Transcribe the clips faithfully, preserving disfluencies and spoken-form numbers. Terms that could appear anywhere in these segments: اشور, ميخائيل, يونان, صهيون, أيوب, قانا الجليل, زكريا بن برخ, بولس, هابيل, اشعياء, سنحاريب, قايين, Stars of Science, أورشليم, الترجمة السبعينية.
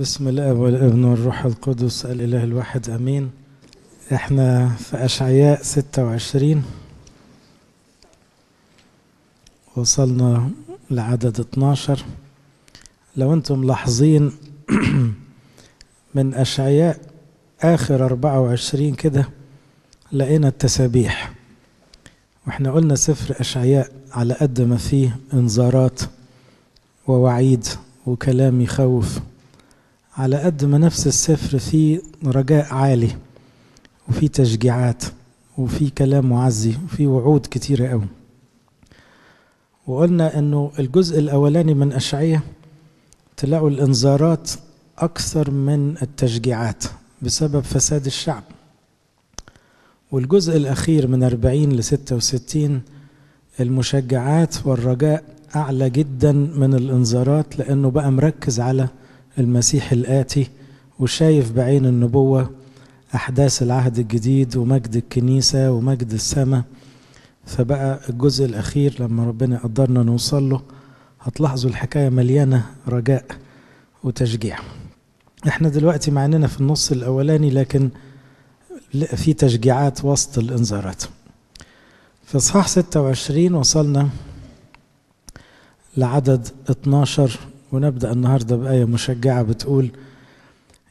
بسم الله والابن والروح القدس الاله الواحد امين. احنا في اشعياء ستة وعشرين، وصلنا لعدد اتناشر. لو انتم ملاحظين من اشعياء اخر أربعة وعشرين كده لقينا التسابيح، واحنا قلنا سفر اشعياء على قد ما فيه انذارات ووعيد وكلام يخوف، على قد ما نفس السفر فيه رجاء عالي وفيه تشجيعات وفيه كلام معزي وفيه وعود كتيرة قوي. وقلنا انه الجزء الاولاني من اشعياء تلاقوا الانذارات اكثر من التشجيعات بسبب فساد الشعب، والجزء الاخير من أربعين ل ستة وستين المشجعات والرجاء اعلى جدا من الانذارات، لانه بقى مركز على المسيح الآتي وشايف بعين النبوة أحداث العهد الجديد ومجد الكنيسة ومجد السماء. فبقى الجزء الأخير لما ربنا قدرنا نوصل له هتلاحظوا الحكاية مليانة رجاء وتشجيع. احنا دلوقتي معننا في النص الأولاني، لكن في تشجيعات وسط الإنذارات. في إصحاح ستة وعشرين وصلنا لعدد اتناشر، ونبدأ النهاردة بآية مشجعة بتقول: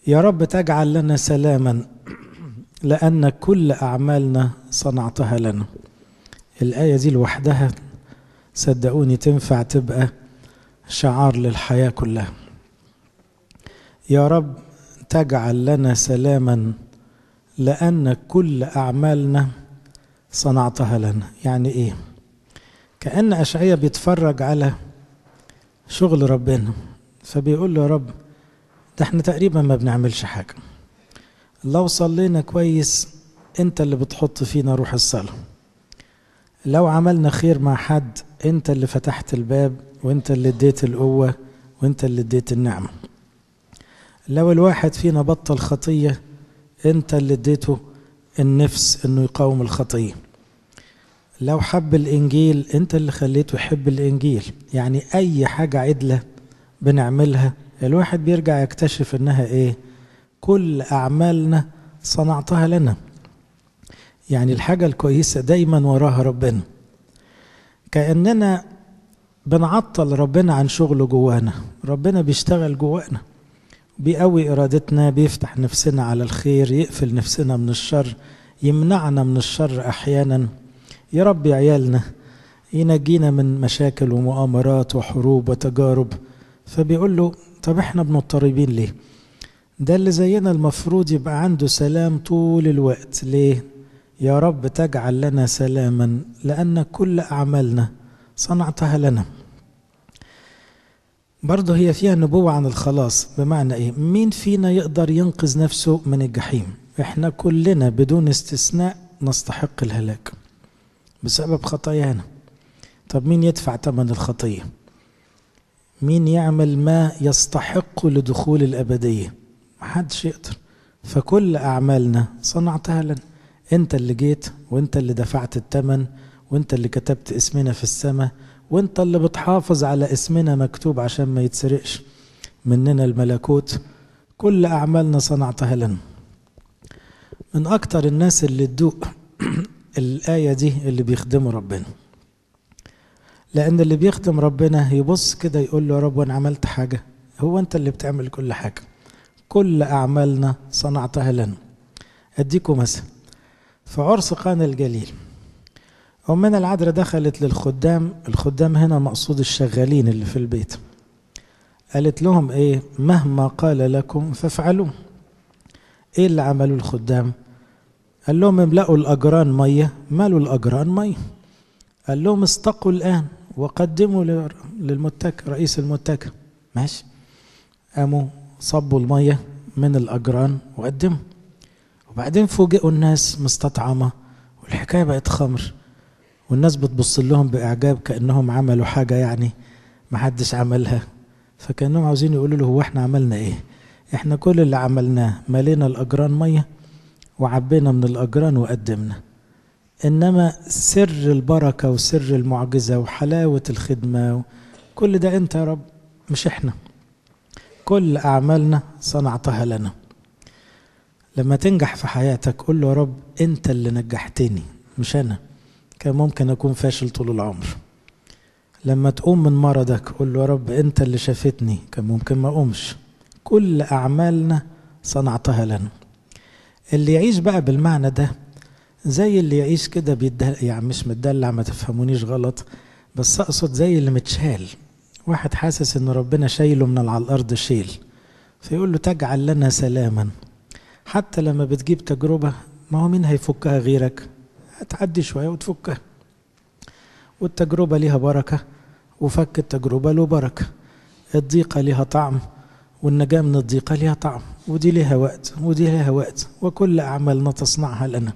يا رب تجعل لنا سلاما لأن كل أعمالنا صنعتها لنا. الآية دي لوحدها صدقوني تنفع تبقى شعار للحياة كلها. يا رب تجعل لنا سلاما لأن كل أعمالنا صنعتها لنا. يعني إيه؟ كأن أشعياء بيتفرج على شغل ربنا فبيقول له: يا رب ده احنا تقريبا ما بنعملش حاجة، لو صلينا كويس انت اللي بتحط فينا روح الصلاة، لو عملنا خير مع حد انت اللي فتحت الباب وانت اللي اديت القوة وانت اللي اديت النعمة، لو الواحد فينا بطل خطية انت اللي اديته النفس انه يقاوم الخطية، لو حب الإنجيل أنت اللي خليته يحب الإنجيل. يعني أي حاجة عدلة بنعملها الواحد بيرجع يكتشف أنها إيه؟ كل أعمالنا صنعتها لنا. يعني الحاجة الكويسة دايما وراها ربنا. كأننا بنعطل ربنا عن شغله جوانا، ربنا بيشتغل جوانا، بيقوي إرادتنا، بيفتح نفسنا على الخير، يقفل نفسنا من الشر، يمنعنا من الشر أحيانا، يربي عيالنا، ينجينا من مشاكل ومؤامرات وحروب وتجارب. فبيقول له: طب احنا بنضطربين ليه؟ ده اللي زينا المفروض يبقى عنده سلام طول الوقت، ليه؟ يا رب تجعل لنا سلاما لأن كل أعمالنا صنعتها لنا. برضه هي فيها نبوة عن الخلاص. بمعنى ايه؟ مين فينا يقدر ينقذ نفسه من الجحيم؟ احنا كلنا بدون استثناء نستحق الهلاك بسبب خطايانا. طب مين يدفع ثمن الخطية؟ مين يعمل ما يستحق لدخول الأبدية؟ محدش يقدر. فكل أعمالنا صنعتها لنا، أنت اللي جيت وأنت اللي دفعت الثمن وأنت اللي كتبت اسمنا في السماء وأنت اللي بتحافظ على اسمنا مكتوب عشان ما يتسرقش مننا الملكوت. كل أعمالنا صنعتها لنا. من أكتر الناس اللي تدوق الآية دي اللي بيخدموا ربنا، لأن اللي بيخدم ربنا يبص كده يقول له: يا رب وأنا عملت حاجة؟ هو أنت اللي بتعمل كل حاجة، كل أعمالنا صنعتها لنا. أديكم مثل في عرس قانا الجليل، أمنا العذراء دخلت للخدام، الخدام هنا مقصود الشغالين اللي في البيت، قالت لهم إيه؟ مهما قال لكم فافعلوا. إيه اللي عملوا الخدام؟ قال لهم: املأوا الأجران مية، مالوا الأجران مية. قال لهم: استقوا الآن وقدموا للمتكئ، رئيس المتكئ، ماشي. قاموا صبوا المية من الأجران وقدموا، وبعدين فوجئوا الناس مستطعمة والحكاية بقت خمر، والناس بتبص لهم بإعجاب كأنهم عملوا حاجة يعني محدش عملها، فكأنهم عاوزين يقولوا له: هو احنا عملنا ايه؟ احنا كل اللي عملناه مالينا الأجران مية وعبينا من الأجران وقدمنا. إنما سر البركة وسر المعجزة وحلاوة الخدمة كل ده أنت يا رب، مش إحنا. كل أعمالنا صنعتها لنا. لما تنجح في حياتك قول له يا رب أنت اللي نجحتني مش أنا، كان ممكن أكون فاشل طول العمر. لما تقوم من مرضك قول له يا رب أنت اللي شافتني، كان ممكن ما أقومش. كل أعمالنا صنعتها لنا. اللي يعيش بقى بالمعنى ده زي اللي يعيش كده بيتدلع، يعني مش متدلع ما تفهمونيش غلط، بس أقصد زي اللي متشال، واحد حاسس إن ربنا شايله من على الأرض شيل، فيقول له تجعل لنا سلاما. حتى لما بتجيب تجربة ما هو مين هيفكها غيرك، هتعدي شوية وتفكها، والتجربة ليها بركة وفك التجربة له بركة، الضيقة ليها طعم والنجاة من الضيقة ليها طعم، ودي ليها وقت ودي ليها وقت، وكل أعمالنا تصنعها لنا.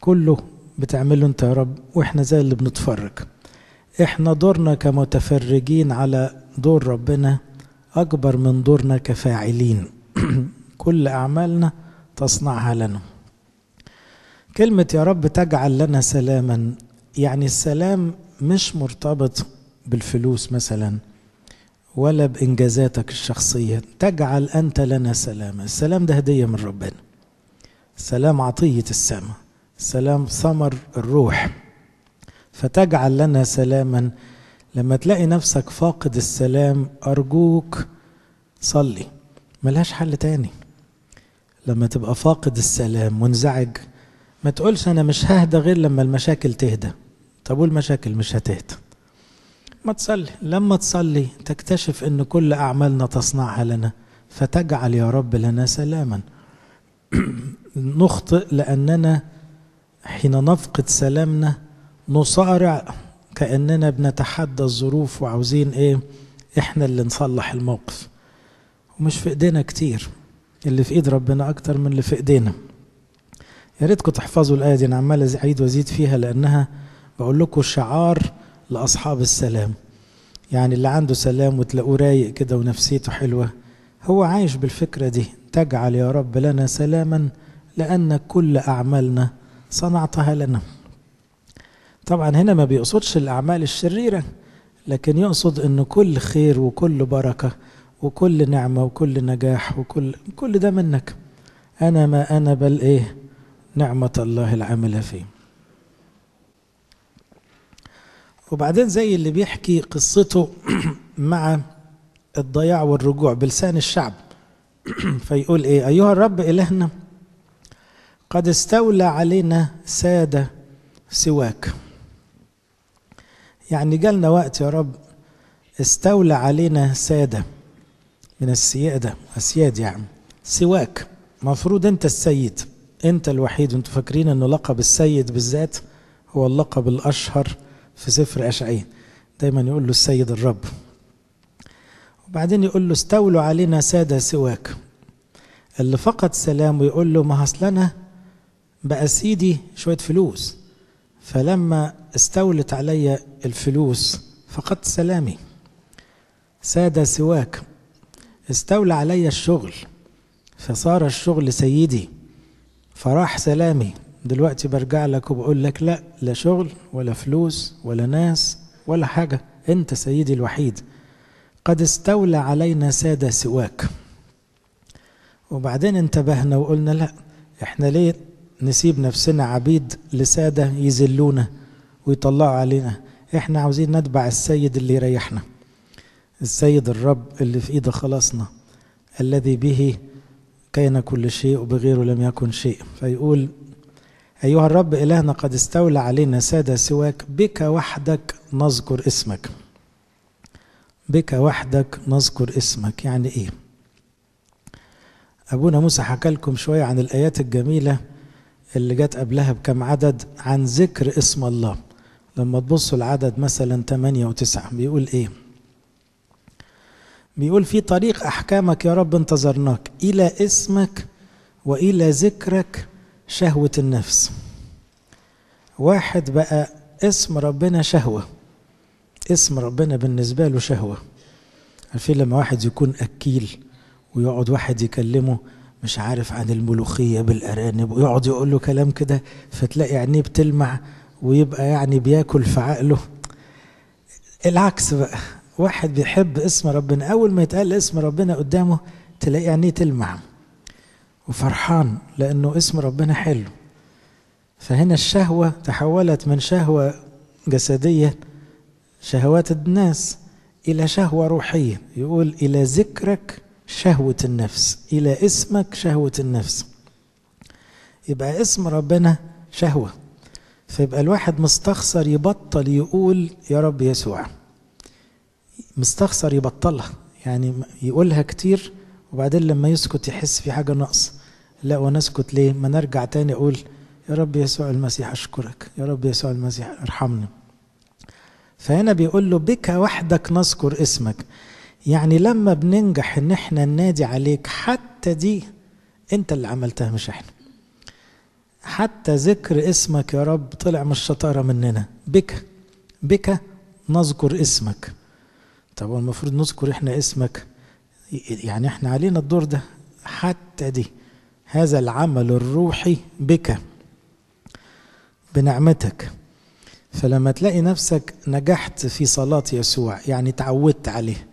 كله بتعمله انت يا رب، واحنا زي اللي بنتفرج. احنا دورنا كمتفرجين على دور ربنا أكبر من دورنا كفاعلين. كل أعمالنا تصنعها لنا. كلمة يا رب تجعل لنا سلاما، يعني السلام مش مرتبط بالفلوس مثلا ولا بإنجازاتك الشخصية، تجعل أنت لنا سلاما. السلام ده هدية من ربنا، السلام عطية السماء، السلام ثمر الروح، فتجعل لنا سلاما. لما تلاقي نفسك فاقد السلام أرجوك صلي، ملهاش حل تاني. لما تبقى فاقد السلام وانزعج ما تقولش أنا مش ههدى غير لما المشاكل تهدى، طب والمشاكل مش هتهدى، ما تصلي. لما تصلي تكتشف أن كل أعمالنا تصنعها لنا، فتجعل يا رب لنا سلاما. نخطئ لأننا حين نفقد سلامنا نصارع كأننا بنتحدى الظروف وعاوزين إيه، إحنا اللي نصلح الموقف، ومش في إيدينا كتير، اللي في إيد ربنا أكتر من اللي في إيدينا. يا ريتكم تحفظوا الآية دي، أنا عمال أعيد وأزيد فيها لأنها بقول لكم شعار لأصحاب السلام. يعني اللي عنده سلام وتلاقوه رايق كده ونفسيته حلوة هو عايش بالفكرة دي، تجعل يا رب لنا سلاما لأن كل أعمالنا صنعتها لنا. طبعا هنا ما بيقصدش الأعمال الشريرة، لكن يقصد أن كل خير وكل بركة وكل نعمة وكل نجاح وكل كل ده منك، أنا ما أنا بل إيه، نعمة الله العاملة فيه. وبعدين زي اللي بيحكي قصته مع الضياع والرجوع بلسان الشعب، فيقول إيه، أيها الرب إلهنا قد استولى علينا سادة سواك. يعني جالنا وقت يا رب استولى علينا سادة من السيادة، أسياد يعني سواك، مفروض أنت السيد، أنت الوحيد. وأنتوا فاكرين أنه لقب السيد بالذات هو اللقب الأشهر في سفر اشعياء، دايما يقول له السيد الرب. وبعدين يقول له استولوا علينا سادة سواك. اللي فقد سلامه يقول له ما اصل انا بقى سيدي شويه فلوس، فلما استولت عليا الفلوس فقدت سلامي. سادة سواك، استولى عليا الشغل فصار الشغل سيدي فراح سلامي. دلوقتي برجع لك وبقول لك لا، لا شغل ولا فلوس ولا ناس ولا حاجة، أنت سيدي الوحيد. قد استولى علينا سادة سواك. وبعدين انتبهنا وقلنا لا، احنا ليه نسيب نفسنا عبيد لسادة يذلونا ويطلعوا علينا؟ احنا عاوزين نتبع السيد اللي يريحنا، السيد الرب اللي في ايده خلاصنا، الذي به كان كل شيء وبغيره لم يكن شيء. فيقول أيها الرب إلهنا قد استولى علينا سادة سواك، بك وحدك نذكر اسمك. بك وحدك نذكر اسمك يعني إيه؟ أبونا موسى حكى لكم شوية عن الآيات الجميلة اللي جت قبلها بكم عدد عن ذكر اسم الله. لما تبصوا العدد مثلا ثمانية وتسعة بيقول إيه؟ بيقول في طريق أحكامك يا رب انتظرناك، إلى اسمك وإلى ذكرك شهوة النفس. واحد بقى اسم ربنا شهوة، اسم ربنا بالنسبة له شهوة. عارفين لما واحد يكون أكيل ويقعد واحد يكلمه مش عارف عن الملوخية بالأرانب ويقعد يقول له كلام كده فتلاقي عينيه بتلمع ويبقى يعني بياكل في عقله. العكس بقى واحد بيحب اسم ربنا، أول ما يتقال اسم ربنا قدامه تلاقي عينيه تلمع وفرحان لأنه اسم ربنا حلو. فهنا الشهوة تحولت من شهوة جسدية، شهوات الناس، إلى شهوة روحية. يقول إلى ذكرك شهوة النفس، إلى اسمك شهوة النفس. يبقى اسم ربنا شهوة، فيبقى الواحد مستخسر يبطل يقول يا رب يسوع، مستخسر يبطلها، يعني يقولها كتير وبعدين لما يسكت يحس في حاجة ناقص. لا، ونسكت ليه؟ ما نرجع تاني أقول يا رب يسوع المسيح أشكرك، يا رب يسوع المسيح ارحمني. فهنا بيقول له بك وحدك نذكر اسمك. يعني لما بننجح ان احنا ننادي عليك، حتى دي انت اللي عملتها مش احنا. حتى ذكر اسمك يا رب طلع مش شطارة مننا، بك بك نذكر اسمك. طب المفروض نذكر احنا اسمك، يعني احنا علينا الدور ده. حتى دي هذا العمل الروحي بك، بنعمتك. فلما تلاقي نفسك نجحت في صلاة يسوع، يعني تعودت عليه،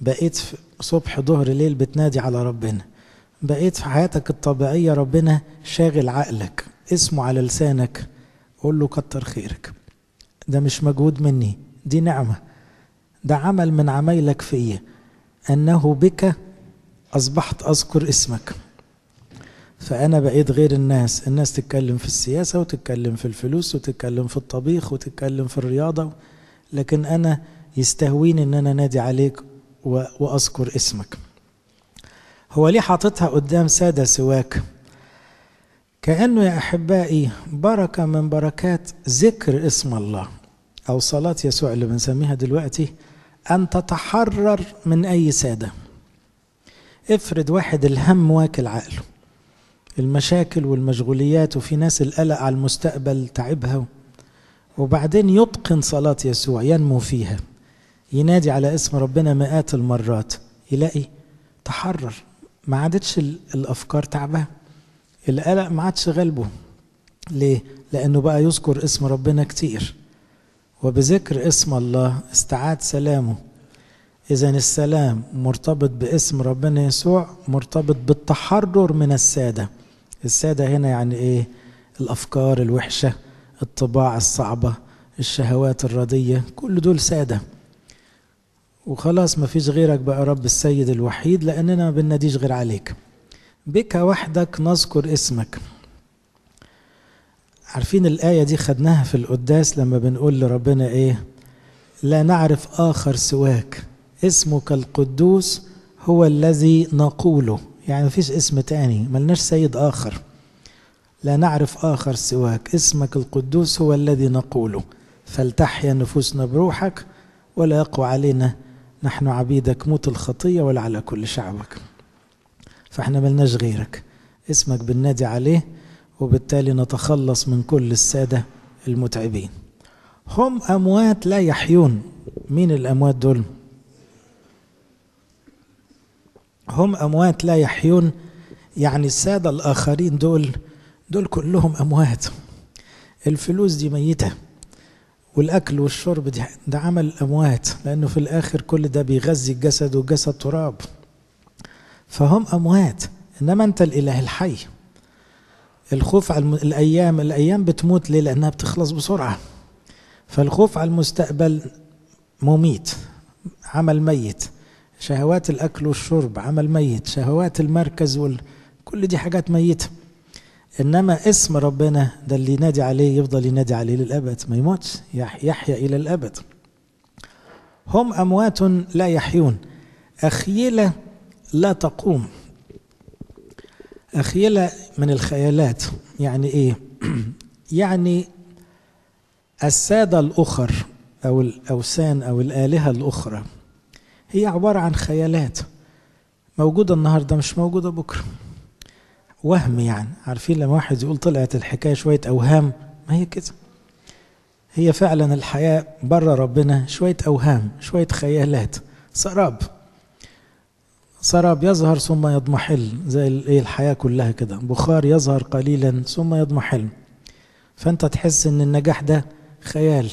بقيت صبح ظهر ليل بتنادي على ربنا، بقيت في حياتك الطبيعية ربنا شاغل عقلك، اسمه على لسانك، قول له كتر خيرك، ده مش مجهود مني، دي نعمة، ده عمل من عمايلك فيا، أنه بك أصبحت أذكر اسمك. فأنا بقيت غير الناس، الناس تتكلم في السياسة وتتكلم في الفلوس وتتكلم في الطبيخ وتتكلم في الرياضة، لكن أنا يستهويني أن أنا نادي عليك وأذكر اسمك. هو ليه حاططها قدام سادة سواك؟ كأنه يا أحبائي بركة من بركات ذكر اسم الله أو صلاة يسوع اللي بنسميها دلوقتي أن تتحرر من أي سادة. افرض واحد الهم واكل عقله، المشاكل والمشغوليات، وفي ناس القلق على المستقبل تعبها، وبعدين يتقن صلاة يسوع، ينمو فيها، ينادي على اسم ربنا مئات المرات، يلاقي تحرر، ما عادتش الأفكار تعبه، القلق ما عادش غالبه. ليه؟ لأنه بقى يذكر اسم ربنا كتير، وبذكر اسم الله استعاد سلامه. إذن السلام مرتبط باسم ربنا يسوع، مرتبط بالتحرر من السادة. السادة هنا يعني إيه؟ الأفكار الوحشة، الطباع الصعبة، الشهوات الردية، كل دول سادة. وخلاص مفيش غيرك بقى رب السيد الوحيد، لأننا ما بنناديش غير عليك. بك وحدك نذكر اسمك. عارفين الآية دي خدناها في القداس لما بنقول لربنا إيه؟ لا نعرف آخر سواك، اسمك القدوس هو الذي نقوله. يعني مفيش اسم تاني، ملناش سيد آخر، لا نعرف آخر سواك، اسمك القدوس هو الذي نقوله، فلتحيا نفوسنا بروحك، ولا يقوى علينا نحن عبيدك موت الخطية ولا على كل شعبك. فاحنا ملناش غيرك، اسمك بالنادي عليه، وبالتالي نتخلص من كل السادة المتعبين. هم أموات لا يحيون. مين الأموات دول؟ هم أموات لا يحيون، يعني السادة الآخرين دول دول كلهم أموات. الفلوس دي ميتة، والأكل والشرب ده عمل أموات، لأنه في الآخر كل ده بيغذي الجسد والجسد تراب. فهم أموات، إنما أنت الإله الحي. الخوف على الأيام، الأيام بتموت ليه؟ لأنها بتخلص بسرعة. فالخوف على المستقبل مميت، عمل ميت. شهوات الأكل والشرب عمل ميت، شهوات المركز وال... كل دي حاجات ميتة. إنما اسم ربنا ده اللي ينادي عليه يفضل ينادي عليه للأبد، ما يموتش، يحيا إلى الأبد. هم أموات لا يحيون، أخيلة لا تقوم. أخيلة من الخيالات، يعني إيه؟ يعني السادة الأخر أو الأوثان أو الآلهة الأخرى هي عبارة عن خيالات، موجودة النهاردة مش موجودة بكرة، وهم. يعني عارفين لما واحد يقول طلعت الحكاية شوية أوهام، ما هي كده، هي فعلا الحياة بره ربنا شوية أوهام، شوية خيالات، سراب سراب يظهر ثم يضمحل، زي الحياة كلها كده، بخار يظهر قليلا ثم يضمحل. فأنت تحس إن النجاح ده خيال،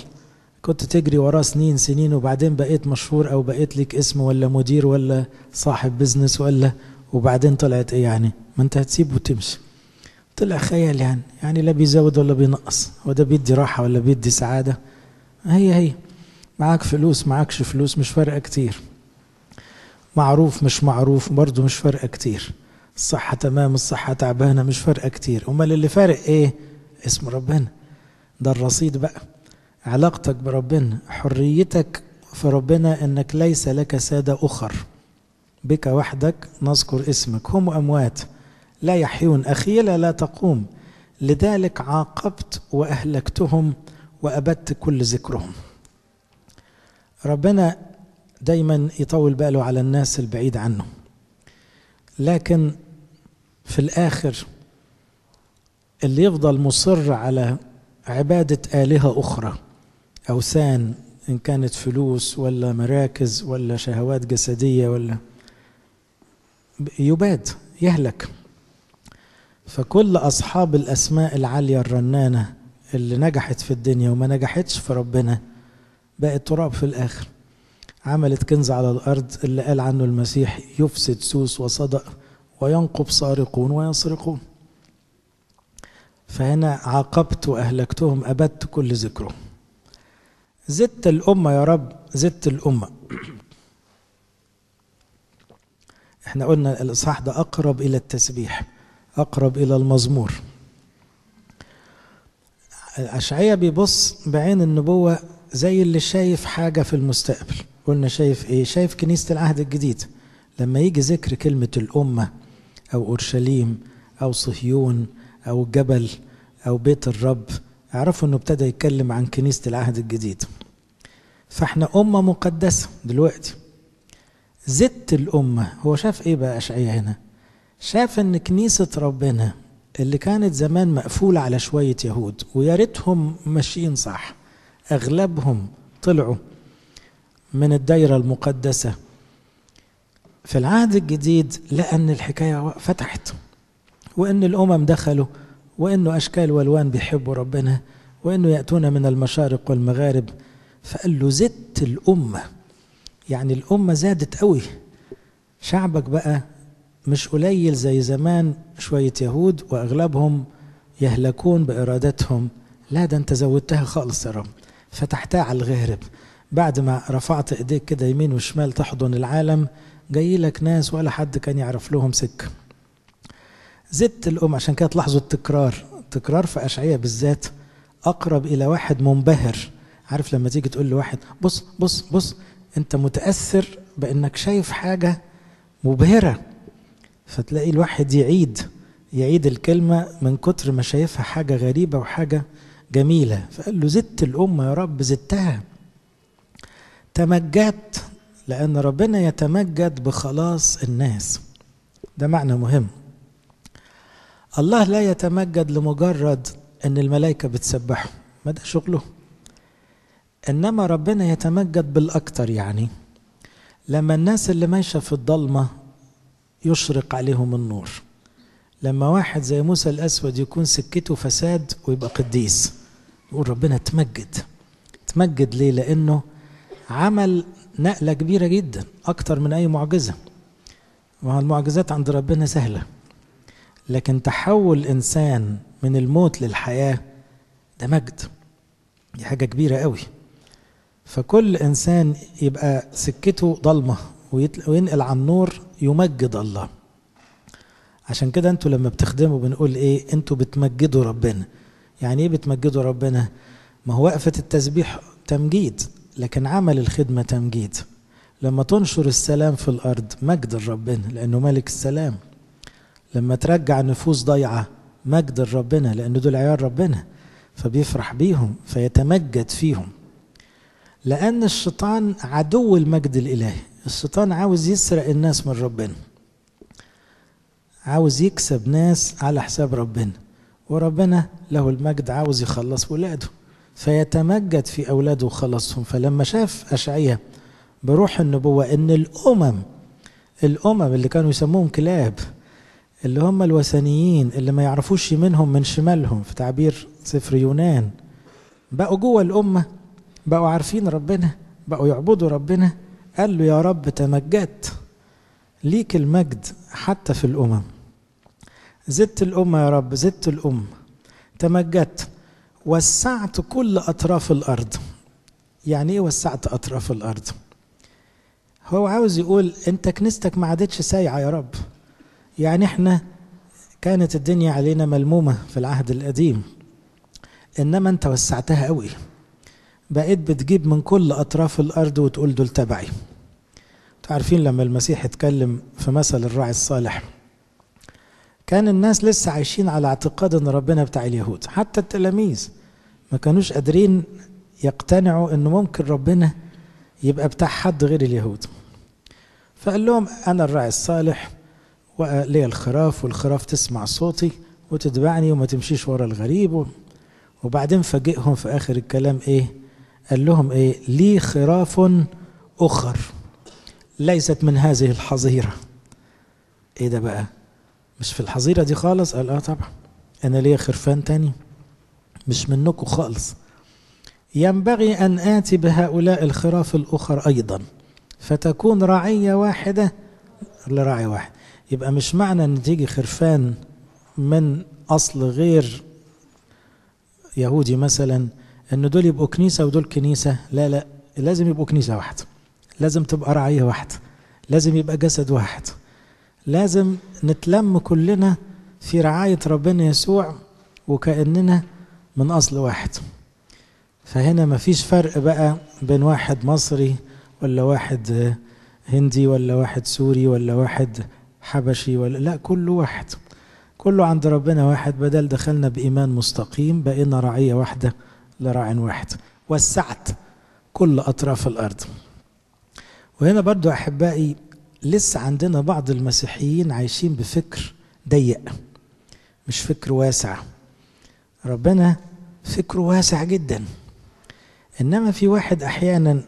كنت تجري وراه سنين سنين وبعدين بقيت مشهور أو بقيت لك اسم ولا مدير ولا صاحب بزنس ولا، وبعدين طلعت إيه يعني؟ ما أنت هتسيبه وتمشي. طلع خيال يعني، يعني لا بيزود ولا بينقص، هو ده بيدي راحة ولا بيدي سعادة؟ هي هي، معاك فلوس معاكش فلوس مش فارقة كتير، معروف مش معروف برضه مش فارقة كتير، الصحة تمام الصحة تعبانة مش فارقة كتير. أمال اللي فارق إيه؟ اسم ربنا، ده الرصيد بقى، علاقتك بربنا، حريتك في ربنا، إنك ليس لك سادة أخر، بك وحدك نذكر اسمك، هم أموات لا يحيون أخيلة لا تقوم، لذلك عاقبت وأهلكتهم وأبدت كل ذكرهم. ربنا دايما يطول باله على الناس البعيد عنه، لكن في الآخر اللي يفضل مصر على عبادة آلهة أخرى، أوثان، إن كانت فلوس ولا مراكز ولا شهوات جسدية ولا، يباد يهلك. فكل أصحاب الأسماء العالية الرنانة اللي نجحت في الدنيا وما نجحتش في ربنا بقت تراب في الآخر، عملت كنز على الأرض اللي قال عنه المسيح يفسد سوس وصدأ وينقب سارقون ويسرقون. فهنا عاقبت وأهلكتهم أبدت كل ذكرهم. زدت الأمة يا رب، زدت الأمة. احنا قلنا الإصحاح ده أقرب إلى التسبيح، أقرب إلى المزمور. اشعياء بيبص بعين النبوة زي اللي شايف حاجة في المستقبل. قلنا شايف إيه؟ شايف كنيسة العهد الجديد، لما يجي ذكر كلمة الأمة أو أورشليم أو صهيون أو جبل أو بيت الرب، اعرفوا إنه ابتدى يتكلم عن كنيسة العهد الجديد. فإحنا أمة مقدسة دلوقتي، زدت الأمة. هو شاف إيه بقى اشعياء هنا؟ شاف إن كنيسة ربنا اللي كانت زمان مقفولة على شوية يهود، ويا ريتهم ماشيين صح، أغلبهم طلعوا من الدايرة المقدسة. في العهد الجديد لأن الحكاية فتحت، وإن الأمم دخلوا، وإنه أشكال والوان بيحبوا ربنا، وإنه يأتون من المشارق والمغارب. فقال له زدت الأمة، يعني الأمة زادت قوي. شعبك بقى مش قليل زي زمان شوية يهود وأغلبهم يهلكون بإرادتهم، لا ده أنت زودتها خالص يا رب، فتحتها على الغارب. بعد ما رفعت إيديك كده يمين وشمال تحضن العالم، جاي لك ناس ولا حد كان يعرف لهم سكة. زدت الأمة. عشان كده تلاحظوا التكرار، التكرار في أشعياء بالذات أقرب إلى واحد منبهر. عارف لما تيجي تقول لواحد بص بص بص، أنت متأثر بأنك شايف حاجة مبهرة، فتلاقي الواحد يعيد يعيد الكلمة من كتر ما شايفها حاجة غريبة وحاجة جميلة. فقال له زدت الأمة يا رب، زدتها، تمجدت، لأن ربنا يتمجد بخلاص الناس. ده معنى مهم. الله لا يتمجد لمجرد أن الملائكة بتسبحه، ما ده شغله، إنما ربنا يتمجد بالأكتر. يعني لما الناس اللي ماشية في الضلمة يشرق عليهم النور، لما واحد زي موسى الأسود يكون سكته فساد ويبقى قديس، يقول ربنا تمجد. تمجد ليه؟ لأنه عمل نقلة كبيرة جدا أكتر من أي معجزة، والمعجزات عند ربنا سهلة، لكن تحول إنسان من الموت للحياة ده مجد، دي حاجة كبيرة قوي. فكل إنسان يبقى سكته ضلمة وينقل عن نور يمجد الله. عشان كده انتوا لما بتخدموا بنقول ايه؟ انتوا بتمجدوا ربنا. يعني ايه بتمجدوا ربنا؟ ما هو وقفة التسبيح تمجيد، لكن عمل الخدمة تمجيد. لما تنشر السلام في الأرض مجد ربنا لأنه ملك السلام. لما ترجع نفوس ضيعة مجد ربنا لأنه دول عيال ربنا فبيفرح بيهم فيتمجد فيهم. لأن الشيطان عدو المجد الإلهي، الشيطان عاوز يسرق الناس من ربنا، عاوز يكسب ناس على حساب ربنا، وربنا له المجد عاوز يخلص ولاده فيتمجد في أولاده وخلصهم. فلما شاف أشعياء بروح النبوة إن الأمم الأمم اللي كانوا يسموهم كلاب، اللي هم الوثنيين اللي ما يعرفوش يمينهم من شمالهم في تعبير سفر يونان، بقوا جوه الأمة بقوا عارفين ربنا، بقوا يعبدوا ربنا. قال له يا رب تمجدت، ليك المجد حتى في الأمم. زدت الأمة يا رب، زدت الأم، تمجدت، وسعت كل أطراف الأرض. يعني إيه وسعت أطراف الأرض؟ هو عاوز يقول أنت كنيستك ما عادتش سايعة يا رب. يعني إحنا كانت الدنيا علينا ملمومة في العهد القديم، إنما أنت وسعتها قوي، بقيت بتجيب من كل أطراف الأرض وتقول دول تبعي. انتوا عارفين لما المسيح اتكلم في مثل الراعي الصالح، كان الناس لسه عايشين على اعتقاد ان ربنا بتاع اليهود، حتى التلاميذ ما كانوش قادرين يقتنعوا ان ممكن ربنا يبقى بتاع حد غير اليهود. فقال لهم انا الراعي الصالح، وليا الخراف، والخراف تسمع صوتي وتتبعني وما تمشيش ورا الغريب. وبعدين فاجئهم في اخر الكلام ايه؟ قال لهم ايه؟ لي خراف اخر ليست من هذه الحظيرة. ايه ده بقى؟ مش في الحظيرة دي خالص؟ قال اه طبعا، انا ليا خرفان تاني مش منكم خالص. ينبغي ان اتي بهؤلاء الخراف الاخر ايضا، فتكون رعية واحدة لراعي واحد. يبقى مش معنى ان تيجي خرفان من اصل غير يهودي مثلا ان دول يبقوا كنيسة ودول كنيسة، لا لا، لازم يبقوا كنيسة واحدة، لازم تبقى رعية واحدة، لازم يبقى جسد واحد، لازم نتلم كلنا في رعاية ربنا يسوع وكأننا من أصل واحد. فهنا مفيش فرق بقى بين واحد مصري ولا واحد هندي ولا واحد سوري ولا واحد حبشي ولا، لا، كله واحد، كله عند ربنا واحد. بدل دخلنا بإيمان مستقيم بقينا رعية واحدة لراعي واحد. وسعت كل أطراف الأرض. وهنا برضو أحبائي لسه عندنا بعض المسيحيين عايشين بفكر ضيق، مش فكر واسع. ربنا فكره واسع جدا، إنما في واحد أحيانا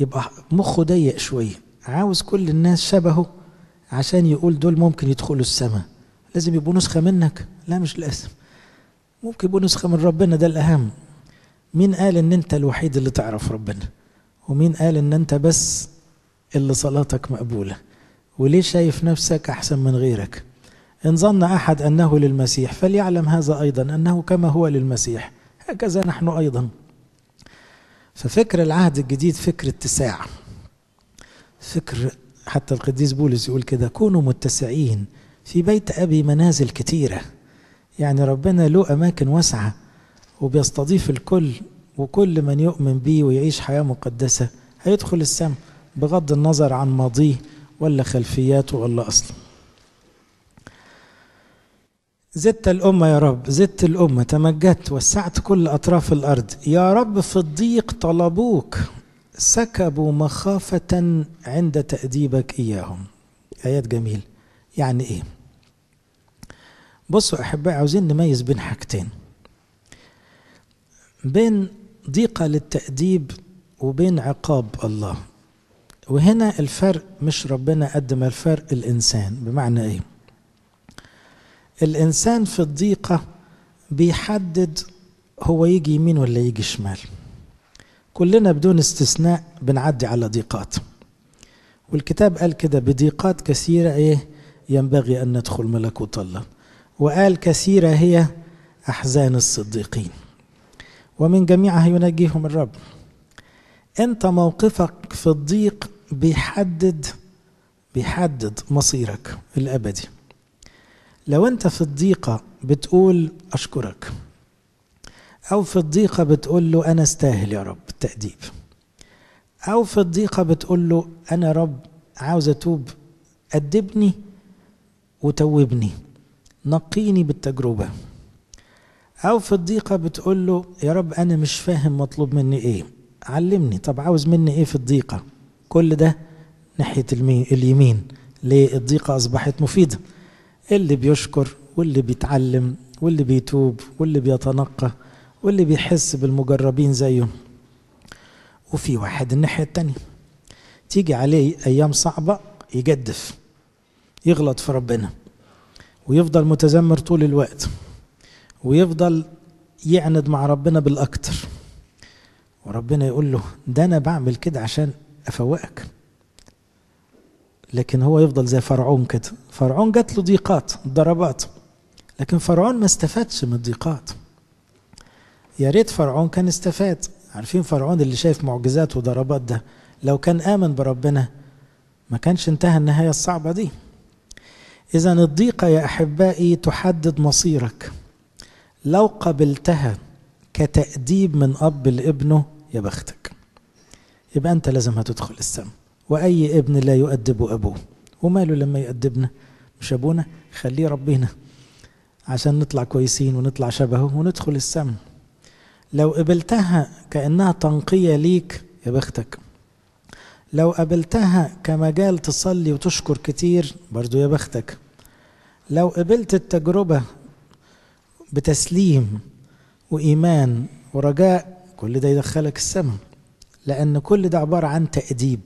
يبقى مخه ضيق شوية، عاوز كل الناس شبهه عشان يقول دول ممكن يدخلوا السماء، لازم يبقوا نسخة منك. لا، مش لازم، ممكن يبقوا نسخة من ربنا، ده الأهم. مين قال إن أنت الوحيد اللي تعرف ربنا؟ ومين قال إن أنت بس اللي صلاتك مقبولة؟ وليه شايف نفسك أحسن من غيرك؟ إن ظن أحد أنه للمسيح فليعلم هذا أيضا أنه كما هو للمسيح، هكذا نحن أيضا. ففكر العهد الجديد فكر اتساع، فكر حتى القديس بولس يقول كده: كونوا متسعين في بيت أبي منازل كتيرة. يعني ربنا له أماكن واسعة وبيستضيف الكل، وكل من يؤمن بيه ويعيش حياة مقدسة هيدخل السماء بغض النظر عن ماضيه ولا خلفياته ولا أصله. زدت الأمة يا رب، زدت الأمة، تمجدت، وسعت كل أطراف الأرض. يا رب في الضيق طلبوك، سكبوا مخافة عند تأديبك إياهم. آيات جميل. يعني إيه؟ بصوا أحبائي، عاوزين نميز بين حاجتين، بين ضيقة للتأديب وبين عقاب الله. وهنا الفرق مش ربنا قد ما الفرق الإنسان. بمعنى إيه؟ الإنسان في الضيقة بيحدد هو يجي يمين ولا يجي شمال. كلنا بدون استثناء بنعدي على ضيقات، والكتاب قال كده: بضيقات كثيرة إيه ينبغي أن ندخل ملكوت الله، وقال كثيرة هي أحزان الصديقين ومن جميعها ينجيهم الرب. أنت موقفك في الضيق بيحدد بيحدد مصيرك الأبدي. لو أنت في الضيقة بتقول أشكرك، أو في الضيقة بتقول له أنا استاهل يا رب التأديب، أو في الضيقة بتقول له أنا يا رب عاوز أتوب، أدبني وتوبني، نقيني بالتجربة، أو في الضيقة بتقول له يا رب أنا مش فاهم مطلوب مني إيه، علمني. طب عاوز مني إيه في الضيقة؟ كل ده ناحية اليمين. ليه؟ الضيقة أصبحت مفيدة. اللي بيشكر واللي بيتعلم واللي بيتوب واللي بيتنقى واللي بيحس بالمجربين زيه. وفي واحد الناحية التانية تيجي عليه أيام صعبة يجدف، يغلط في ربنا ويفضل متذمر طول الوقت، ويفضل يعند مع ربنا بالأكتر، وربنا يقول له ده أنا بعمل كده عشان أفوقك، لكن هو يفضل زي فرعون كده. فرعون جات له ضيقات ضربات، لكن فرعون ما استفادش من الضيقات. يا ريت فرعون كان استفاد. عارفين فرعون اللي شايف معجزات وضربات ده لو كان آمن بربنا ما كانش انتهى النهاية الصعبة دي. إذا الضيقة يا أحبائي تحدد مصيرك، لو قبلتها كتأديب من أب لابنه يا بختك. يبقى أنت لازم هتدخل السم، وأي ابن لا يؤدب أبوه، وماله لما يؤدبنا؟ مش أبونا؟ خليه ربنا عشان نطلع كويسين ونطلع شبهه وندخل السم. لو قبلتها كأنها تنقية ليك يا بختك، لو قبلتها كمجال تصلي وتشكر كتير برضو يا بختك، لو قبلت التجربة بتسليم وإيمان ورجاء كل ده يدخلك السما، لأن كل ده عبارة عن تأديب.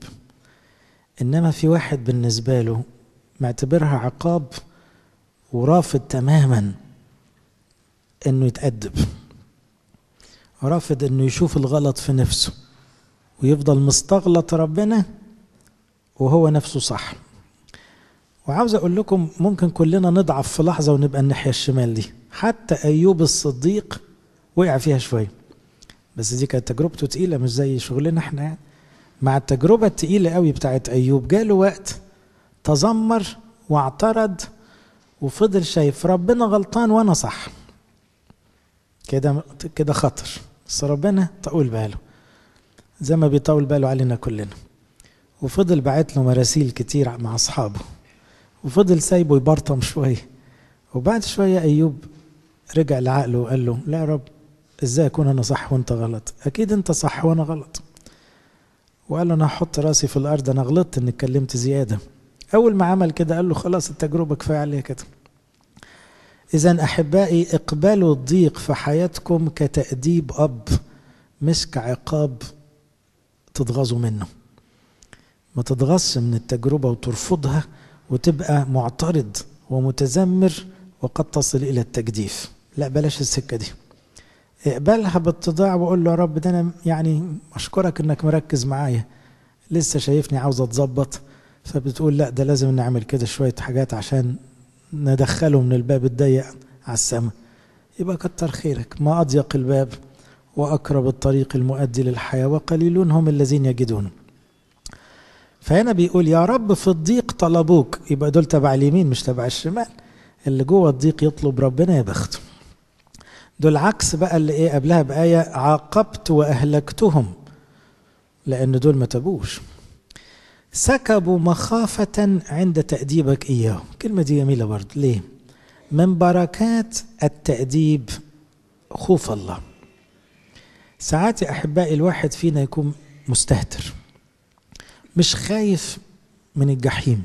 إنما في واحد بالنسبة له معتبرها عقاب ورافض تماما إنه يتأدب، رافض إنه يشوف الغلط في نفسه ويفضل مستغلط ربنا وهو نفسه صح. وعاوز أقول لكم ممكن كلنا نضعف في لحظة ونبقى الناحية الشمال دي. حتى أيوب الصديق وقع فيها شوية، بس دي كانت تجربته تقيلة مش زي شغلنا احنا. مع التجربة التقيلة قوي بتاعت أيوب جاله وقت تذمر واعترض وفضل شايف ربنا غلطان وأنا صح، كده كده خطر. بس ربنا طول باله زي ما بيطول باله علينا كلنا، وفضل باعت له مراسيل كتير مع أصحابه، وفضل سايبه يبرطم شوية. وبعد شوية أيوب رجع لعقله وقال له لا يا رب، إزاي أكون أنا صح وأنت غلط؟ أكيد أنت صح وأنا غلط. وقال له أنا هحط راسي في الأرض، أنا غلطت إني اتكلمت زيادة. أول ما عمل كده قال له خلاص التجربة كفاية عليها كده. إذا أحبائي اقبلوا الضيق في حياتكم كتأديب أب مش كعقاب تتغاظوا منه. ما تتغاظش من التجربة وترفضها وتبقى معترض ومتذمر وقد تصل إلى التجديف. لا، بلاش السكة دي، اقبلها باتضاع وقول له يا رب ده أنا يعني أشكرك إنك مركز معايا، لسه شايفني عاوز أتظبط، فبتقول لا ده لازم نعمل كده شوية حاجات عشان ندخله من الباب الضيق على السماء. يبقى كتر خيرك، ما أضيق الباب وأقرب الطريق المؤدي للحياة وقليلون هم الذين يجدون. فهنا بيقول يا رب في الضيق طلبوك، يبقى دول تبع اليمين مش تبع الشمال. اللي جوه الضيق يطلب ربنا يا بخته. دول عكس بقى اللي ايه قبلها بآية عاقبت وأهلكتهم، لأن دول ما تابوش. سكبوا مخافة عند تأديبك إياه. كلمة دي جميلة برضه. ليه؟ من بركات التأديب خوف الله. ساعات يا أحبائي الواحد فينا يكون مستهتر، مش خايف من الجحيم،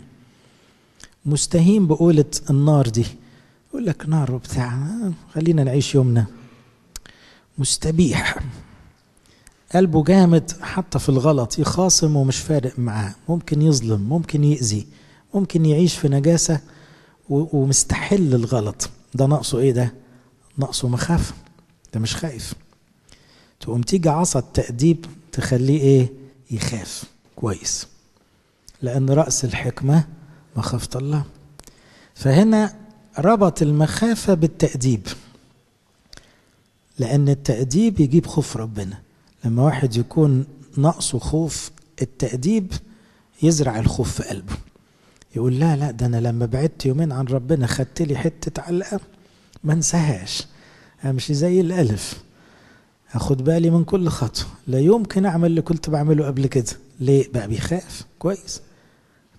مستهين بقولة النار دي، يقول لك نار وبتاع خلينا نعيش يومنا، مستبيح، قلبه جامد حتى في الغلط، يخاصم ومش فارق معاه، ممكن يظلم، ممكن يأذي، ممكن يعيش في نجاسة ومستحل الغلط. ده نقصه ايه؟ ده نقصه مخافة، ده مش خايف. تقوم تيجي عصا التأديب تخليه ايه؟ يخاف كويس، لأن رأس الحكمة مخافة الله. فهنا ربط المخافة بالتأديب، لأن التأديب يجيب خوف ربنا. لما واحد يكون نقصه خوف، التأديب يزرع الخوف في قلبه، يقول لا لا ده أنا لما بعدت يومين عن ربنا خدت لي حتة علقة ما انساهاش، همشي زي الألف، هاخد بالي من كل خطوة، لا يمكن أعمل اللي كنت بعمله قبل كده. ليه بقى بيخاف؟ كويس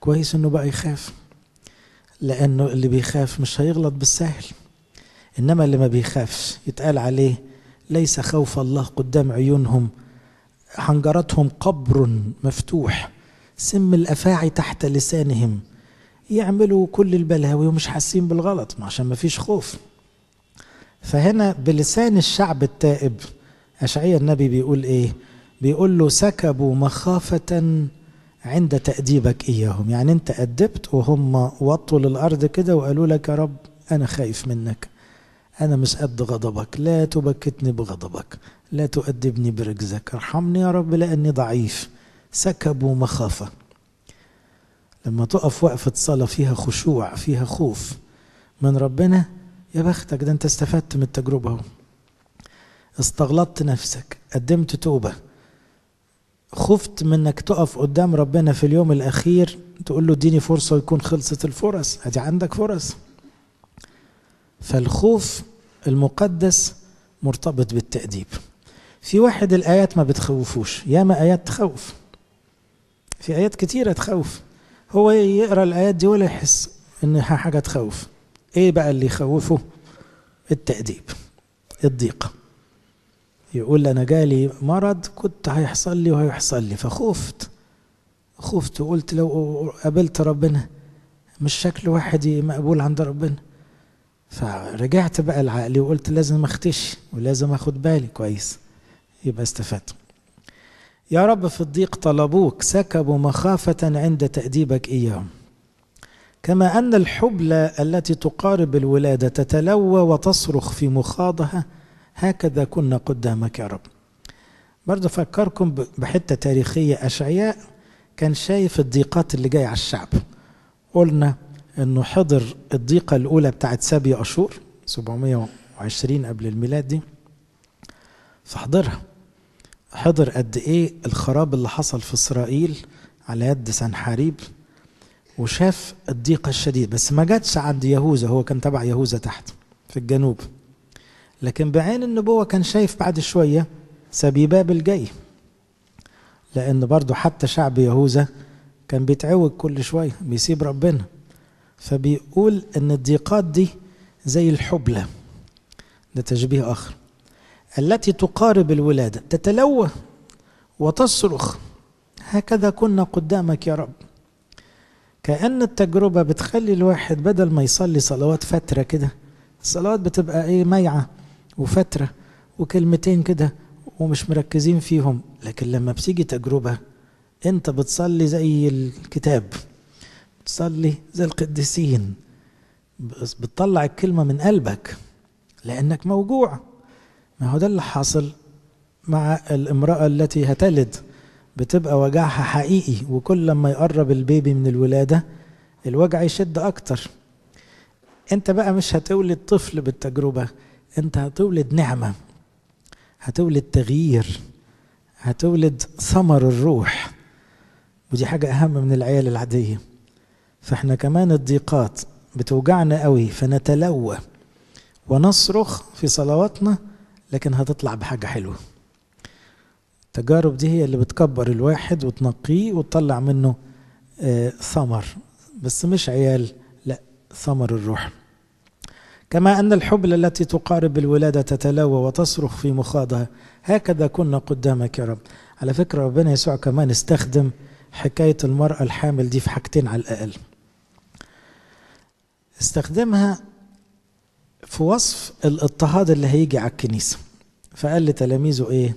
كويس إنه بقى يخاف، لأنه اللي بيخاف مش هيغلط بالسهل. إنما اللي ما بيخافش يتقال عليه ليس خوف الله قدام عيونهم، حنجرتهم قبر مفتوح، سم الأفاعي تحت لسانهم، يعملوا كل البلاوي ومش حاسين بالغلط عشان ما فيش خوف. فهنا بلسان الشعب التائب اشعياء النبي بيقول ايه؟ بيقول له سكبوا مخافة عند تأديبك إياهم. يعني أنت أدبت وهم وطوا للأرض كده وقالوا لك يا رب أنا خايف منك، أنا مش قد غضبك، لا تبكتني بغضبك، لا تؤدبني بركزك، ارحمني يا رب لأني ضعيف. سكب ومخافة. لما تقف وقفة صلاة فيها خشوع، فيها خوف من ربنا، يا بختك، ده انت استفدت من التجربة اهو. استغلطت نفسك، قدمت توبة، خفت من انك تقف قدام ربنا في اليوم الأخير تقول له اديني فرصة ويكون خلصت الفرص. ادي عندك فرص. فالخوف المقدس مرتبط بالتأديب. في واحد الآيات ما بتخوفوش، ياما آيات تخوف، في آيات كتيرة تخوف، هو يقرأ الآيات دي ولا يحس إنها حاجة تخوف. إيه بقى اللي يخوفه؟ التأديب، الضيقة. يقول أنا جالي مرض كنت هيحصل لي وهيحصل لي فخفت، خفت وقلت لو قابلت ربنا مش شكل واحد مقبول عند ربنا. فرجعت بقى لعقلي وقلت لازم اختش ولازم اخد بالي كويس، يبقى استفدت. يا رب في الضيق طلبوك، سكبوا مخافة عند تأديبك إياهم. كما أن الحبلى التي تقارب الولادة تتلوى وتصرخ في مخاضها، هكذا كنا قدامك يا رب. برضه فكركم بحتة تاريخية، اشعياء كان شايف الضيقات اللي جاية على الشعب. قلنا انه حضر الضيقة الاولى بتاعت سبي اشور سبعمية وعشرين قبل الميلاد دي، فحضرها، حضر قد ايه الخراب اللي حصل في اسرائيل على يد سنحاريب، وشاف الضيقة الشديد. بس ما جاتش عند يهوذا، هو كان تبع يهوذا تحت في الجنوب، لكن بعين النبوة كان شايف بعد شوية سبي بابل جاي، لان برضو حتى شعب يهوذا كان بيتعوج كل شوية بيسيب ربنا. فبيقول ان الضيقات دي زي الحبلة، ده تشبيه اخر، التي تقارب الولادة تتلوى وتصرخ، هكذا كنا قدامك يا رب. كأن التجربة بتخلي الواحد بدل ما يصلي صلوات فترة كده، الصلوات بتبقى ايه، ميعة وفترة وكلمتين كده ومش مركزين فيهم. لكن لما بتيجي تجربة انت بتصلي زي الكتاب، بتصلي زي القديسين، بتطلع الكلمة من قلبك لأنك موجوع. ما هو ده اللي حاصل مع الامرأة التي هتلد، بتبقى وجعها حقيقي، وكل لما يقرب البيبي من الولادة الوجع يشد أكتر. انت بقى مش هتولد طفل بالتجربة، انت هتولد نعمة، هتولد تغيير، هتولد ثمر الروح، ودي حاجة أهم من العيال العادية. فاحنا كمان الضيقات بتوجعنا قوي فنتلوى ونصرخ في صلواتنا، لكن هتطلع بحاجة حلوة. التجارب دي هي اللي بتكبر الواحد وتنقيه وتطلع منه آه ثمر، بس مش عيال، لا، ثمر الروح. كما أن الحبل التي تقارب الولادة تتلوى وتصرخ في مخاضها، هكذا كنا قدامك يا رب. على فكرة ربنا يسوع كمان استخدم حكاية المرأة الحامل دي في حاجتين على الأقل، استخدمها في وصف الاضطهاد اللي هيجي على الكنيسة. فقال لتلاميذه ايه؟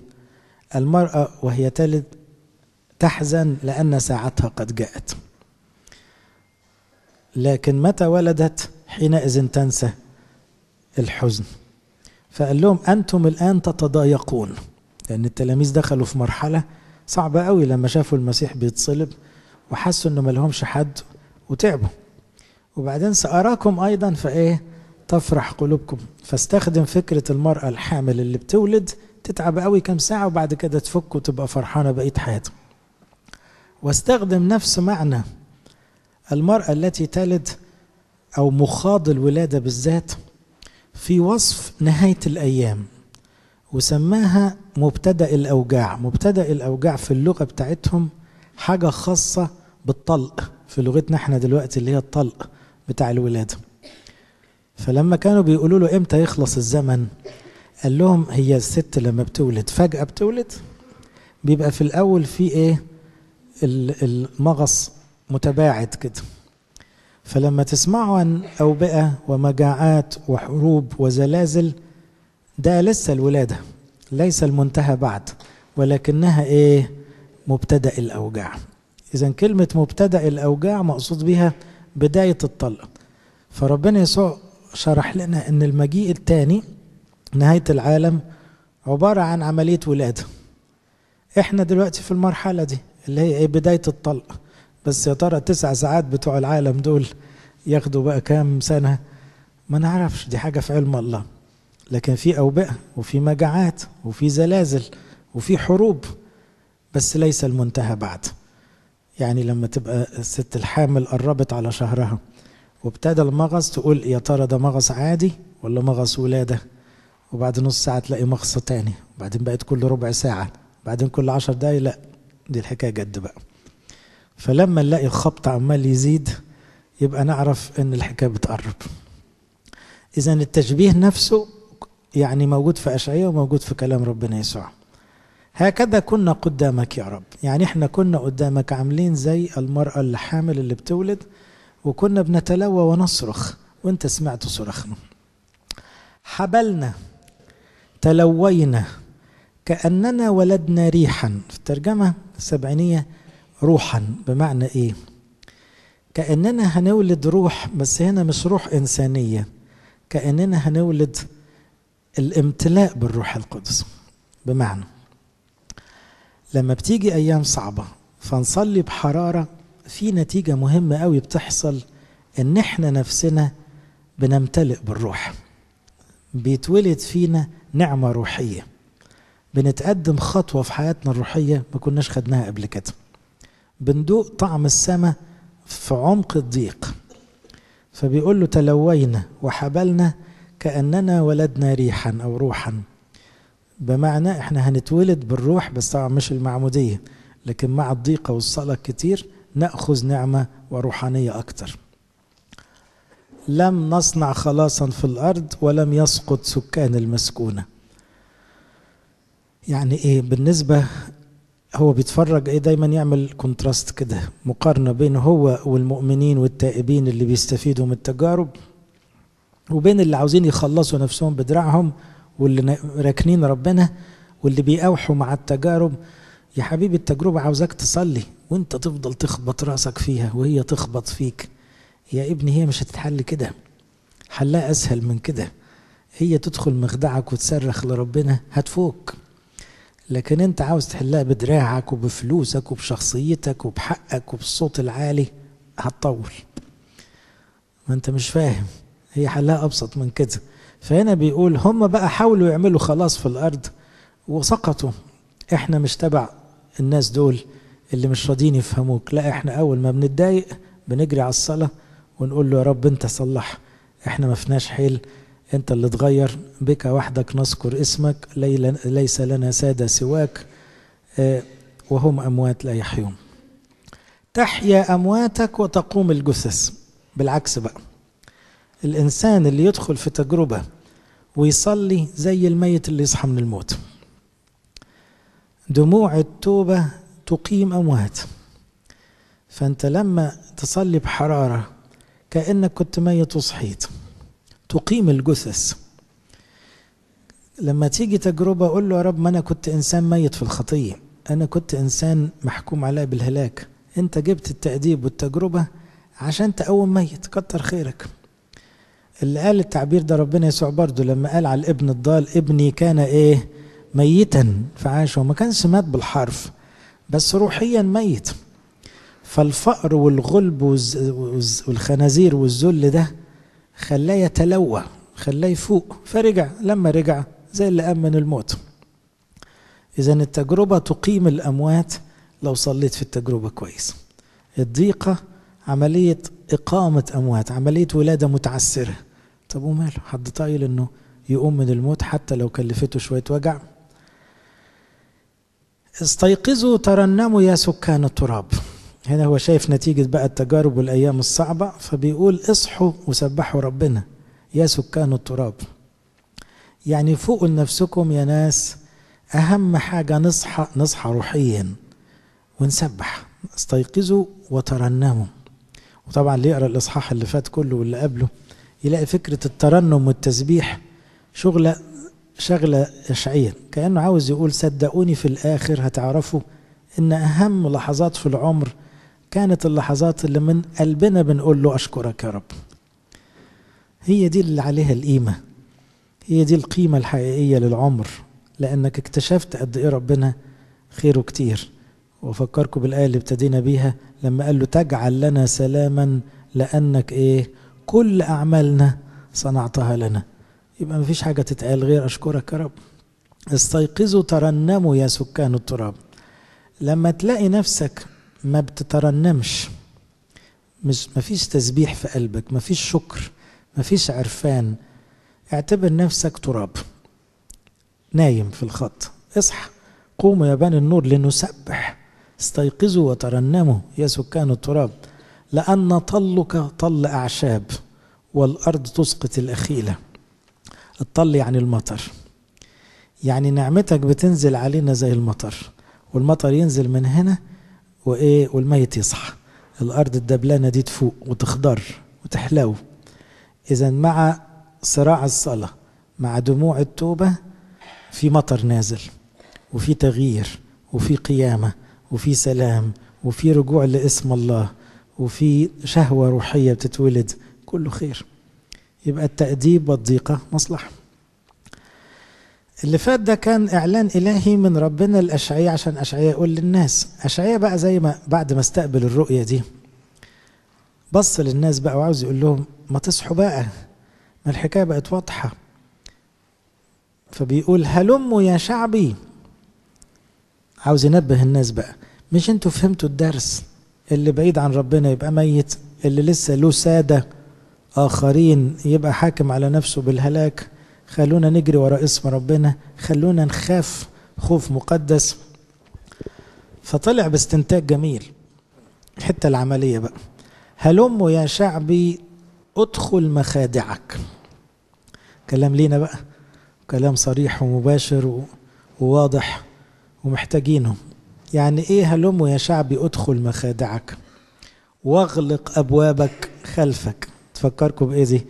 المرأة وهي تلد تحزن لأن ساعتها قد جاءت، لكن متى ولدت حينئذ تنسى الحزن. فقال لهم أنتم الآن تتضايقون، لأن التلاميذ دخلوا في مرحلة صعبة قوي لما شافوا المسيح بيتصلب وحسوا انه ملهمش حد وتعبوا. وبعدين سأراكم ايضا فايه تفرح قلوبكم. فاستخدم فكرة المرأة الحامل اللي بتولد تتعب قوي كام ساعة وبعد كده تفك وتبقى فرحانة بقية حياتها. واستخدم نفس معنى المرأة التي تلد او مخاض الولادة بالذات في وصف نهاية الايام، وسماها مبتدأ الأوجاع. مبتدأ الأوجاع في اللغة بتاعتهم حاجة خاصة بالطلق، في لغتنا احنا دلوقتي اللي هي الطلق بتاع الولادة. فلما كانوا بيقولوا له امتى يخلص الزمن، قال لهم هي الست لما بتولد فجأة بتولد، بيبقى في الأول في ايه المغص متباعد كده. فلما تسمعوا عن أوبئة ومجاعات وحروب وزلازل، ده لسه الولادة، ليس المنتهى بعد، ولكنها ايه مبتدأ الأوجاع. إذن كلمة مبتدأ الأوجاع مقصود بها بداية الطلق. فربنا يسوع شرح لنا أن المجيء الثاني نهاية العالم عبارة عن عملية ولادة. احنا دلوقتي في المرحلة دي اللي هي بداية الطلق، بس يا ترى التسع ساعات بتوع العالم دول ياخدوا بقى كام سنة؟ ما نعرفش، دي حاجة في علم الله. لكن في أوبئة وفي مجاعات وفي زلازل وفي حروب، بس ليس المنتهى بعد. يعني لما تبقى الست الحامل قربت على شهرها وابتدى المغص، تقول يا ترى ده مغص عادي ولا مغص ولادة؟ وبعد نص ساعة تلاقي مغص تاني، وبعدين بقت كل ربع ساعة، بعدين كل عشر دقايق. لا، دي الحكاية جد بقى. فلما نلاقي الخبط عمال يزيد يبقى نعرف ان الحكاية بتقرب. إذا التشبيه نفسه يعني موجود في اشعياء وموجود في كلام ربنا يسوع. هكذا كنا قدامك يا رب، يعني احنا كنا قدامك عاملين زي المرأة الحامل اللي بتولد، وكنا بنتلوى ونصرخ وانت سمعت صرخنا. حبلنا، تلوينا، كأننا ولدنا ريحا. في الترجمة السبعينية روحا بمعنى ايه؟ كأننا هنولد روح، بس هنا مش روح إنسانية، كأننا هنولد الامتلاء بالروح القدس. بمعنى لما بتيجي أيام صعبة فنصلي بحرارة، في نتيجة مهمة قوي بتحصل، إن إحنا نفسنا بنمتلئ بالروح، بيتولد فينا نعمة روحية، بنتقدم خطوة في حياتنا الروحية ما كناش خدناها قبل كده، بندوق طعم السماء في عمق الضيق. فبيقول له تلوينا وحبلنا كأننا ولدنا ريحا أو روحا، بمعنى احنا هنتولد بالروح، بس طبعا مش المعمودية، لكن مع الضيقة والصلاة كتير نأخذ نعمة وروحانية أكتر. لم نصنع خلاصا في الأرض ولم يسقط سكان المسكونة. يعني ايه بالنسبة؟ هو بيتفرج ايه، دايما يعمل كونتراست كده، مقارنة بين هو والمؤمنين والتائبين اللي بيستفيدوا من التجارب، وبين اللي عاوزين يخلصوا نفسهم بدراعهم واللي راكنين ربنا واللي بيقاوحوا مع التجارب. يا حبيبي التجربة عاوزاك تصلي وانت تفضل تخبط راسك فيها وهي تخبط فيك. يا ابني هي مش هتتحل كده، حلها اسهل من كده. هي تدخل مخدعك وتصرخ لربنا هتفوق، لكن انت عاوز تحلها بدراعك وبفلوسك وبشخصيتك وبحقك وبالصوت العالي، هتطول. ما انت مش فاهم، هي حلها ابسط من كده. فهنا بيقول هم بقى حاولوا يعملوا خلاص في الارض وسقطوا. احنا مش تبع الناس دول اللي مش راضيين يفهموك، لا، احنا اول ما بنتضايق بنجري على الصلاه ونقول له يا رب انت صلح، احنا ما فيناش حيل، انت اللي تغير، بك وحدك نذكر اسمك، ليس لنا ساده سواك، وهم اموات لا يحيون. تحيا امواتك وتقوم الجثث. بالعكس بقى، الانسان اللي يدخل في تجربه ويصلي زي الميت اللي يصحى من الموت. دموع التوبه تقيم اموات. فانت لما تصلي بحراره كانك كنت ميت وصحيت، تقيم الجثث. لما تيجي تجربه قول له يا رب ما انا كنت انسان ميت في الخطيه، انا كنت انسان محكوم عليه بالهلاك، انت جبت التاديب والتجربه عشان تقوم ميت، كتر خيرك. اللي قال التعبير ده ربنا يسوع برضه، لما قال على الابن الضال ابني كان ايه ميتا فعاش. هو ما كانش مات بالحرف، بس روحيا ميت. فالفقر والغلب والخنازير والذل ده خلاه يتلوى، خلاه يفوق، فرجع. لما رجع زي اللي قام من الموت. اذا التجربه تقيم الاموات لو صليت في التجربه كويس. الضيقه عمليه اقامه اموات، عمليه ولاده متعسره. طب وماله حد طايل انه يقوم من الموت حتى لو كلفته شويه وجع؟ استيقظوا ترنموا يا سكان التراب. هنا هو شايف نتيجة بقى التجارب والأيام الصعبة، فبيقول اصحوا وسبحوا ربنا يا سكان التراب. يعني فوقوا لنفسكم يا ناس. أهم حاجة نصحى، نصحى روحيا ونسبح. استيقظوا وترنموا. وطبعا اللي يقرأ الإصحاح اللي فات كله واللي قبله يلاقي فكرة الترنم والتسبيح شغلة شغلة اشعياء، كأنه عاوز يقول صدقوني في الآخر هتعرفوا إن أهم لحظات في العمر كانت اللحظات اللي من قلبنا بنقول له أشكرك يا رب. هي دي اللي عليها القيمة، هي دي القيمة الحقيقية للعمر، لأنك اكتشفت قد إيه ربنا خيره كتير. وأفكركم بالآية اللي ابتدينا بيها لما قال له تجعل لنا سلاما لأنك إيه كل أعمالنا صنعتها لنا. يبقى مفيش حاجة تتقال غير أشكرك يا رب. استيقظوا ترنموا يا سكان التراب. لما تلاقي نفسك ما بتترنمش، مش مفيش تسبيح في قلبك، مفيش شكر، مفيش عرفان، اعتبر نفسك تراب نايم في الخط. اصحى، قوموا يا بني النور لنسبح. استيقظوا وترنموا يا سكان التراب، لأن طلك طل أعشاب والأرض تسقط الأخيلة. الطل يعني المطر، يعني نعمتك بتنزل علينا زي المطر، والمطر ينزل من هنا وإيه والميت يصحى، الأرض الدبلانة دي تفوق وتخضر وتحلو. إذا مع صراع الصلاة، مع دموع التوبة، في مطر نازل، وفي تغيير، وفي قيامة، وفي سلام، وفي رجوع لاسم الله، وفي شهوة روحية بتتولد، كله خير. يبقى التأديب والضيقة مصلحة. اللي فات ده كان إعلان إلهي من ربنا لأشعياء عشان أشعياء يقول للناس. أشعياء بقى زي ما بعد ما استقبل الرؤية دي بص للناس بقى وعاوز يقول لهم ما تصحوا بقى، ما الحكاية بقت واضحة. فبيقول هلموا يا شعبي، عاوز ينبه الناس بقى، مش انتوا فهمتوا الدرس؟ اللي بعيد عن ربنا يبقى ميت، اللي لسه له سادة آخرين يبقى حاكم على نفسه بالهلاك. خلونا نجري وراء اسم ربنا، خلونا نخاف خوف مقدس. فطلع باستنتاج جميل الحتة العملية بقى، هلم يا شعبي ادخل مخادعك. كلام لينا بقى، كلام صريح ومباشر وواضح ومحتاجينه. يعني ايه هلم يا شعبي ادخل مخادعك واغلق ابوابك خلفك؟ تفكركم بايه دي؟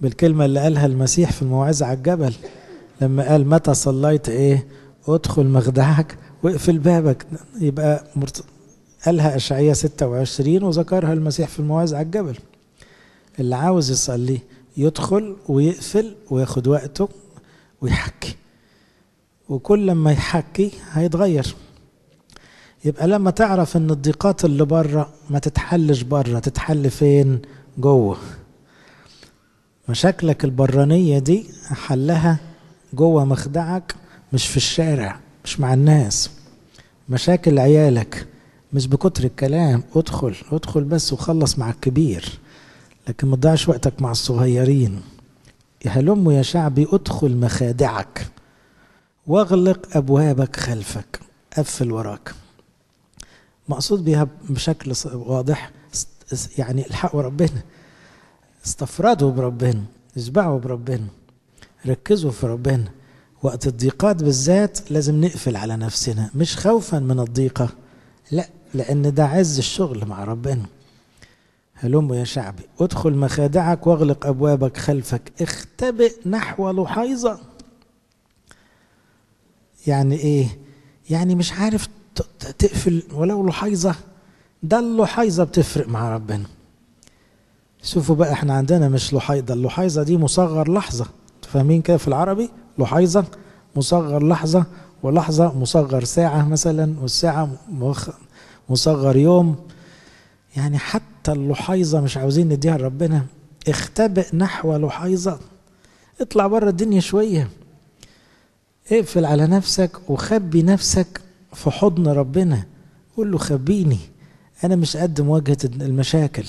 بالكلمة اللي قالها المسيح في الموعظة على الجبل لما قال متى صليت ايه ادخل مخدعك واقفل بابك. يبقى مرت... قالها اشعياء ستة وعشرين وذكرها المسيح في الموعظة على الجبل. اللي عاوز يصلي يدخل ويقفل وياخد وقته ويحكي، وكل لما يحكي هيتغير. يبقى لما تعرف ان الضيقات اللي بره ما تتحلش بره، تتحل فين؟ جوه. مشاكلك البرانية دي حلها جوه مخدعك، مش في الشارع، مش مع الناس. مشاكل عيالك مش بكتر الكلام، ادخل ادخل بس وخلص مع الكبير، لكن ما تضيعش وقتك مع الصغيرين. هلم يا شعبي ادخل مخادعك واغلق ابوابك خلفك، قفل وراك. مقصود بيها بشكل واضح يعني الحقوا ربنا، استفردوا بربنا، اشبعوا بربنا، ركزوا في ربنا. وقت الضيقات بالذات لازم نقفل على نفسنا، مش خوفا من الضيقة، لا، لأن ده عز الشغل مع ربنا. هلم يا شعبي ادخل مخادعك واغلق أبوابك خلفك، اختبئ نحو لحيظة. يعني إيه؟ يعني مش عارف تقفل ولو لحيظة، ده اللحيظة بتفرق مع ربنا. شوفوا بقى احنا عندنا مش لحيظة، اللحيظة دي مصغر لحظة، فاهمين كده في العربي؟ لحيظة مصغر لحظة، ولحظة مصغر ساعة مثلا، والساعة مصغر يوم. يعني حتى اللحيظة مش عاوزين نديها لربنا. اختبئ نحو لحيظة، اطلع بره الدنيا شوية، اقفل على نفسك وخبي نفسك في حضن ربنا. قول له خبيني، أنا مش قد مواجهة المشاكل،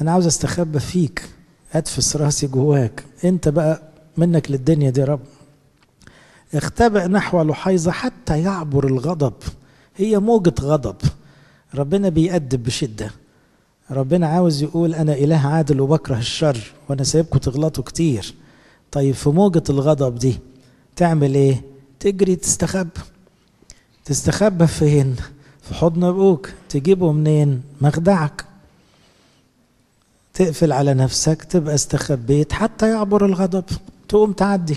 أنا عاوز أستخبى فيك، أدفس راسي جواك، أنت بقى منك للدنيا دي رب. اختبئ نحو لحيظة حتى يعبر الغضب، هي موجة غضب، ربنا بيأدب بشدة. ربنا عاوز يقول أنا إله عادل وبكره الشر، وأنا سايبكم تغلطوا كتير. طيب في موجة الغضب دي تعمل إيه؟ تجري تستخبى. تستخبى فين؟ في حضن أبوك. تجيبه منين؟ مخدعك. تقفل على نفسك، تبقى استخبيت حتى يعبر الغضب، تقوم تعدي.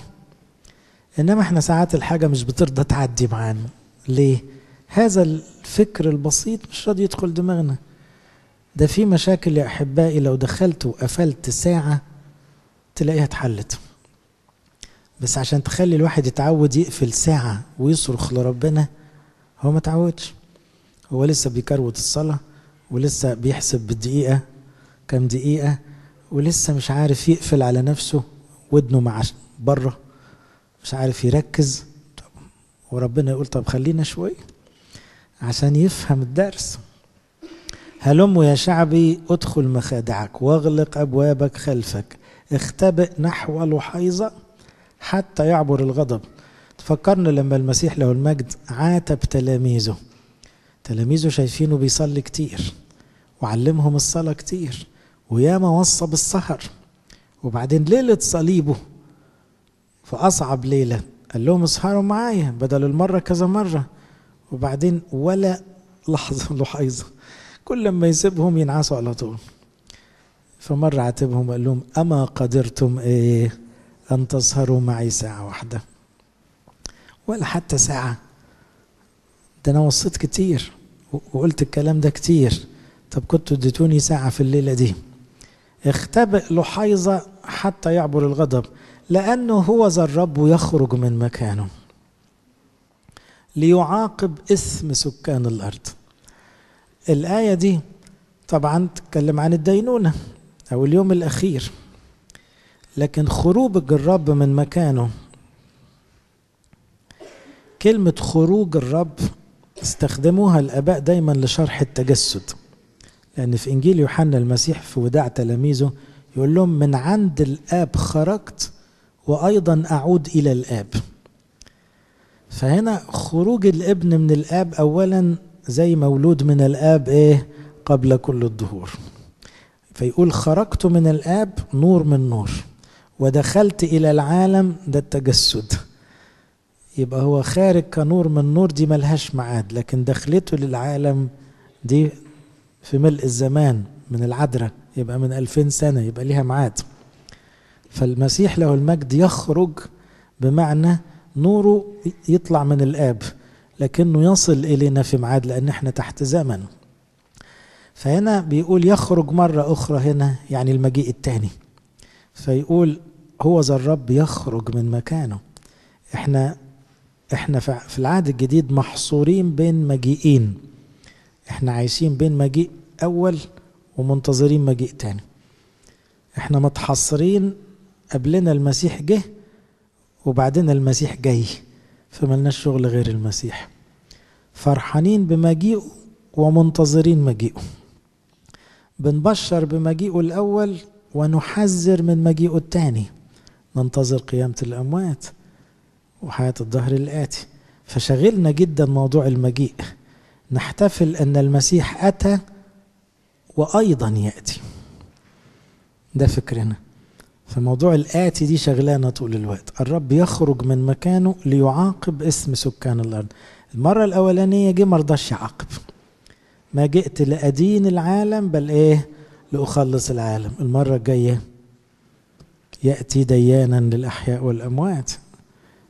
إنما إحنا ساعات الحاجة مش بترضى تعدي معانا. ليه؟ هذا الفكر البسيط مش راضي يدخل دماغنا. ده في مشاكل يا أحبائي لو دخلت وقفلت ساعة تلاقيها اتحلت، بس عشان تخلي الواحد يتعود يقفل ساعة ويصرخ لربنا هو ما تعودش، هو لسه بيكروت الصلاة ولسه بيحسب بالدقيقة كام دقيقة ولسه مش عارف يقفل على نفسه ودنه مع بره، مش عارف يركز. وربنا يقول طب خلينا شوية عشان يفهم الدرس. هلم يا شعبي ادخل مخادعك واغلق أبوابك خلفك، اختبئ نحو لحيظة حتى يعبر الغضب. تفكرنا لما المسيح له المجد عاتب تلاميذه، تلاميذه شايفينه بيصلي كتير وعلمهم الصلاة كتير وياما وصى بالسهر، وبعدين ليلة صليبه في أصعب ليلة قال لهم اسهروا معايا بدل المرة كذا مرة، وبعدين ولا لحظة لحيظة، كل ما يسيبهم ينعسوا على طول. فمرة عاتبهم قال لهم أما قدرتم إيه أن تسهروا معي ساعة واحدة ولا حتى ساعة؟ ده أنا وصيت كتير وقلت الكلام ده كتير، طب كنتوا اديتوني ساعة في الليلة دي. اختبئ لحيظة حتى يعبر الغضب، لأنه هو ذا الرب يخرج من مكانه ليعاقب إثم سكان الأرض. الآية دي طبعا تتكلم عن الدينونة أو اليوم الأخير، لكن خروج الرب من مكانه، كلمة خروج الرب استخدموها الآباء دايما لشرح التجسد، لأن في إنجيل يوحنا المسيح في وداع تلاميذه يقول لهم من عند الآب خرجت وأيضا أعود إلى الآب. فهنا خروج الابن من الآب أولا زي مولود من الآب إيه قبل كل الظهور، فيقول خرجت من الآب نور من نور ودخلت إلى العالم، ده التجسد. يبقى هو خارج كنور من نور دي ملهاش معاد، لكن دخلته للعالم دي في ملء الزمان من العذراء، يبقى من ألفين سنة يبقى ليها معاد. فالمسيح له المجد يخرج بمعنى نوره يطلع من الآب لكنه يصل إلينا في معاد لأن احنا تحت زمن. فهنا بيقول يخرج مرة أخرى، هنا يعني المجيء الثاني، فيقول هو ذا الرب يخرج من مكانه. احنا احنا في العهد الجديد محصورين بين مجيئين، احنا عايشين بين مجيء اول ومنتظرين مجيء تاني، احنا متحصرين قبلنا المسيح جه وبعدين المسيح جاي، فملناش شغل غير المسيح، فرحانين بمجيئه ومنتظرين مجيئه، بنبشر بمجيئه الاول ونحذر من مجيئه الثاني، ننتظر قيامة الأموات وحياة الدهر الآتي. فشغلنا جدا موضوع المجيء، نحتفل أن المسيح أتى وأيضا يأتي، ده فكرنا. فموضوع الآتي دي شغلانة طول الوقت، الرب يخرج من مكانه ليعاقب اسم سكان الأرض. المرة الأولانية جه مرضاش يعاقب، ما جئت لأدين العالم بل إيه لأخلص العالم. المرة الجاية يأتي ديانا للأحياء والأموات،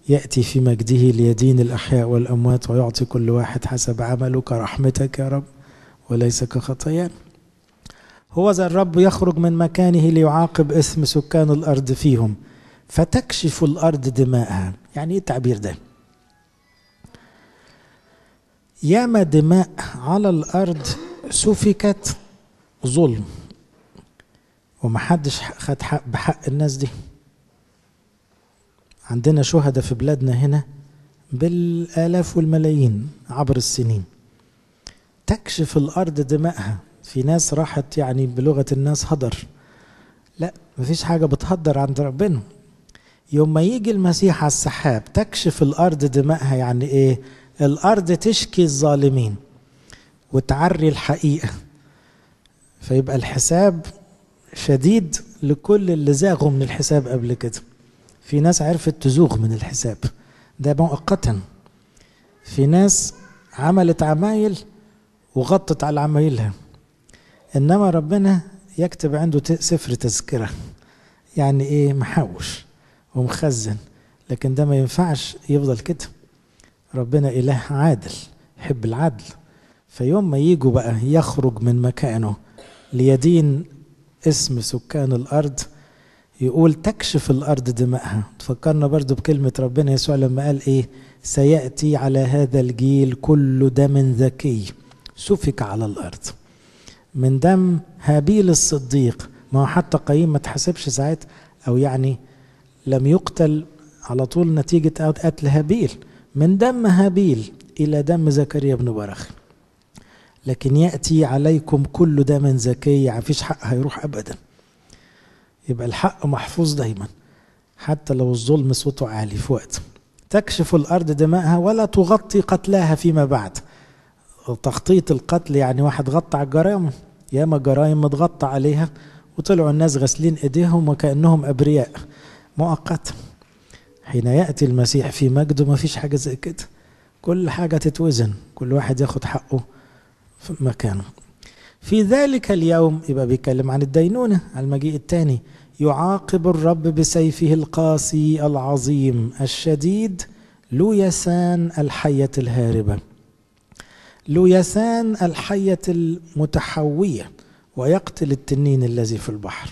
يأتي في مجده ليدين الأحياء والأموات ويعطي كل واحد حسب عمله كرحمتك يا رب وليس كخطايانا. هو ذا الرب يخرج من مكانه ليعاقب اسم سكان الأرض فيهم فتكشف الأرض دماءها. يعني إيه التعبير ده؟ ياما دماء على الأرض سفكت ظلم ومحدش خد حق بحق الناس دي. عندنا شهداء في بلادنا هنا بالآلاف والملايين عبر السنين. تكشف الأرض دمائها، في ناس راحت يعني بلغة الناس هدر. لا، مفيش حاجة بتهدر عند ربنا. يوم ما يجي المسيح على السحاب تكشف الأرض دمائها، يعني إيه؟ الأرض تشكي الظالمين وتعري الحقيقة، فيبقى الحساب شديد لكل اللي زاغوا من الحساب قبل كده. في ناس عرفت تزوغ من الحساب ده مؤقتا، في ناس عملت عمايل وغطت على عمايلها، إنما ربنا يكتب عنده سفر تذكرة، يعني إيه؟ محوش ومخزن. لكن ده ما ينفعش يفضل كده، ربنا إله عادل يحب العدل. فيوم ما ييجوا بقى يخرج من مكانه ليدين اسم سكان الأرض، يقول تكشف الأرض دمائها. تفكرنا برضو بكلمة ربنا يسوع لما قال إيه؟ سيأتي على هذا الجيل كل دم ذكي سفك على الأرض، من دم هابيل الصديق. ما هو حتى قايين ما تحسبش ساعات، أو يعني لم يقتل على طول نتيجة قتل هابيل، من دم هابيل إلى دم زكريا بن برخ. لكن يأتي عليكم كل دم زكي، يعني مفيش حق هيروح أبدا، يبقى الحق محفوظ دايما حتى لو الظلم صوته عالي في وقت. تكشف الأرض دماءها ولا تغطي قتلاها فيما بعد. تغطية القتل يعني واحد غطى على الجرائم، ياما جرائم متغطى عليها وطلعوا الناس غسلين ايديهم وكأنهم أبرياء مؤقت. حين يأتي المسيح في مجده مفيش حاجة زي كده، كل حاجة تتوزن، كل واحد ياخد حقه في مكانه. في ذلك اليوم، يبقى بيتكلم عن الدينونة، عن المجيء الثاني، يعاقب الرب بسيفه القاسي العظيم الشديد لويسان الحية الهاربة، لويسان الحية المتحوية، ويقتل التنين الذي في البحر.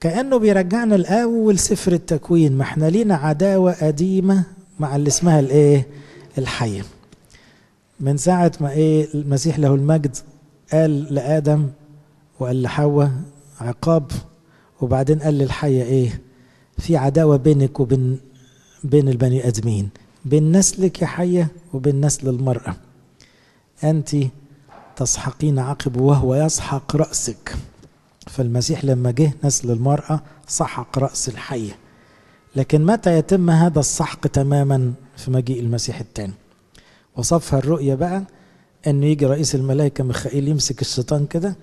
كأنه بيرجعنا الأول سفر التكوين، ما احنا لينا عداوة قديمة مع اللي اسمها الايه؟ الحية. من ساعة ما ايه المسيح له المجد قال لآدم وقال لحواء عقاب، وبعدين قال للحية ايه؟ في عداوة بينك وبين بين البني ادمين، بين نسلك يا حية وبين نسل المرأة، انت تسحقين عقب وهو يسحق رأسك. فالمسيح لما جه نسل المرأة سحق رأس الحية، لكن متى يتم هذا السحق تماما؟ في مجيء المسيح الثاني. وصفها الرؤية بقى انه يجي رئيس الملائكة ميخائيل يمسك الشيطان كده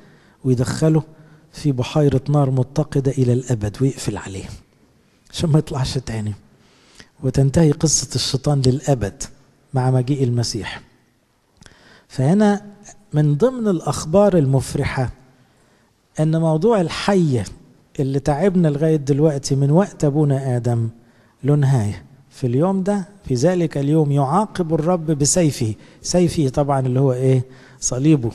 ويدخله في بحيرة نار متقدة الى الابد ويقفل عليه عشان ما يطلعش تاني، وتنتهي قصة الشيطان للابد مع مجيء المسيح. فهنا من ضمن الاخبار المفرحة ان موضوع الحية اللي تعبنا لغاية دلوقتي من وقت ابونا ادم له نهاية. في اليوم ده، في ذلك اليوم، يعاقب الرب بسيفه، سيفه طبعا اللي هو ايه؟ صليبه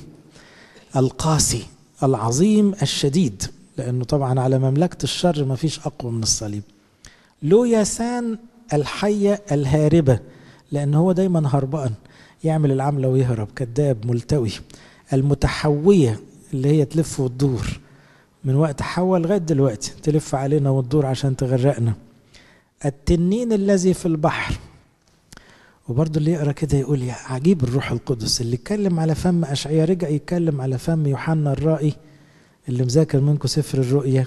القاسي العظيم الشديد، لانه طبعا على مملكة الشر ما فيش اقوى من الصليب. لويسان الحية الهاربة، لان هو دايما هربان، يعمل العملة ويهرب، كذاب ملتوي. المتحوية اللي هي تلف وتدور من وقت حواء لغاية دلوقتي، تلف علينا وتدور عشان تغرقنا. التنين الذي في البحر، وبرضه اللي يقرا كده يقول يا عجيب الروح القدس اللي اتكلم على فم اشعياء رجع يتكلم على فم يوحنا الرائي. اللي مذاكر منكم سفر الرؤيا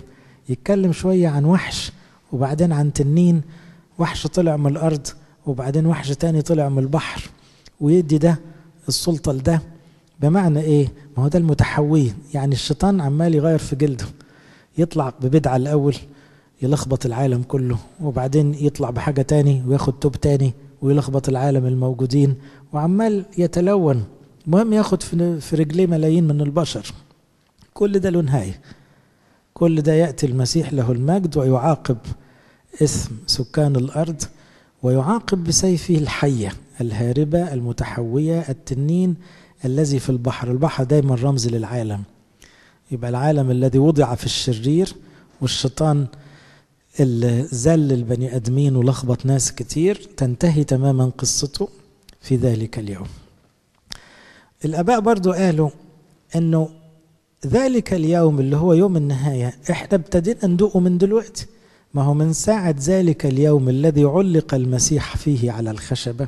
يتكلم شويه عن وحش، وبعدين عن تنين، وحش طلع من الارض، وبعدين وحش تاني طلع من البحر، ويدي ده السلطه لده. بمعنى ايه؟ ما هو ده المتحوي، يعني الشيطان عمال يغير في جلده، يطلع ببدعه الاول يلخبط العالم كله، وبعدين يطلع بحاجة تاني وياخد توب تاني ويلخبط العالم الموجودين، وعمال يتلون. المهم ياخد في رجليه ملايين من البشر. كل ده له نهاية، كل ده يأتي المسيح له المجد ويعاقب إثم سكان الأرض، ويعاقب بسيفه الحية الهاربة المتحوية التنين الذي في البحر. البحر دايما رمز للعالم، يبقى العالم الذي وضع في الشرير، والشيطان اللي زل البني ادمين ولخبط ناس كتير، تنتهي تماما قصته في ذلك اليوم. الاباء برضو قالوا انه ذلك اليوم اللي هو يوم النهايه احنا ابتدينا ندوقه من دلوقتي. ما هو من ساعه ذلك اليوم الذي علق المسيح فيه على الخشبه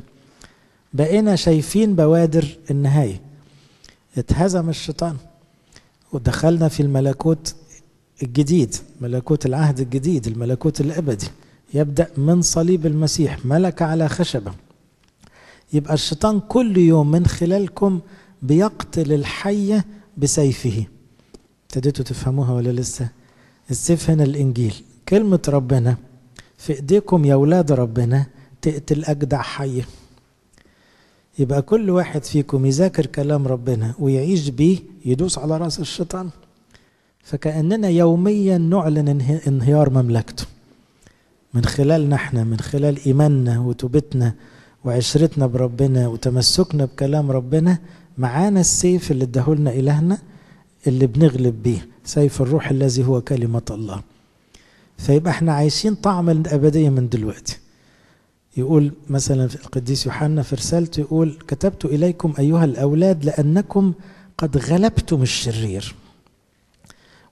بقينا شايفين بوادر النهايه. اتهزم الشيطان ودخلنا في الملكوت الجديد، ملكوت العهد الجديد، الملكوت الأبدي، يبدأ من صليب المسيح، ملك على خشبة. يبقى الشيطان كل يوم من خلالكم بيقتل الحية بسيفه. ابتديتوا تفهموها ولا لسه؟ السيف هنا الإنجيل، كلمة ربنا. في إيديكم يا أولاد ربنا تقتل أجدع حية. يبقى كل واحد فيكم يذاكر كلام ربنا ويعيش بيه، يدوس على رأس الشيطان. فكأننا يوميا نعلن انهيار مملكته من خلالنا احنا، من خلال ايماننا وتوبتنا وعشرتنا بربنا وتمسكنا بكلام ربنا. معانا السيف اللي اداهولنا الهنا اللي بنغلب بيه، سيف الروح الذي هو كلمة الله. فيبقى احنا عايشين طعم الابديه من دلوقتي. يقول مثلا القديس يوحنا في رسالته يقول: كتبت اليكم ايها الاولاد لانكم قد غلبتم الشرير،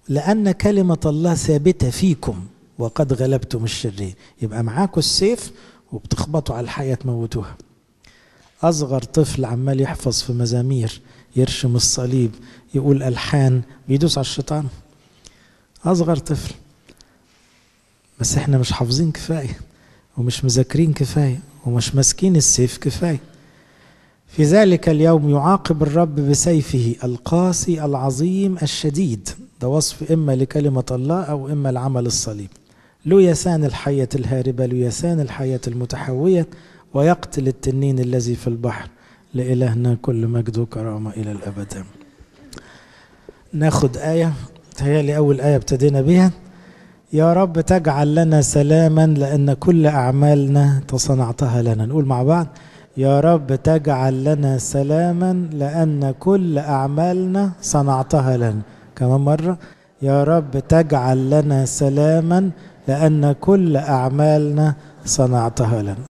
لان كلمه الله ثابته فيكم وقد غلبتم الشرير. يبقى معاكم السيف وبتخبطوا على الحياه تموتوها. اصغر طفل عمال يحفظ في مزامير، يرشم الصليب، يقول الحان، بيدوس على الشيطان. اصغر طفل. بس احنا مش حافظين كفايه ومش مذاكرين كفايه ومش ماسكين السيف كفايه. في ذلك اليوم يعاقب الرب بسيفه القاسي العظيم الشديد. ده وصف اما لكلمه الله او اما لعمل الصليب. ليسان الحيه الهاربه، ليسان الحيه المتحويه، ويقتل التنين الذي في البحر. لإلهنا كل مجد وكرامه الى الابد. ناخد ايه، تهيألي اول ايه ابتدينا بيها: يا رب تجعل لنا سلاما لأن كل أعمالنا تصنعتها لنا. نقول مع بعض: يا رب تجعل لنا سلاما لأن كل أعمالنا صنعتها لنا. كمان مرة: يا رب تجعل لنا سلاما لأن كل أعمالنا صنعتها لنا.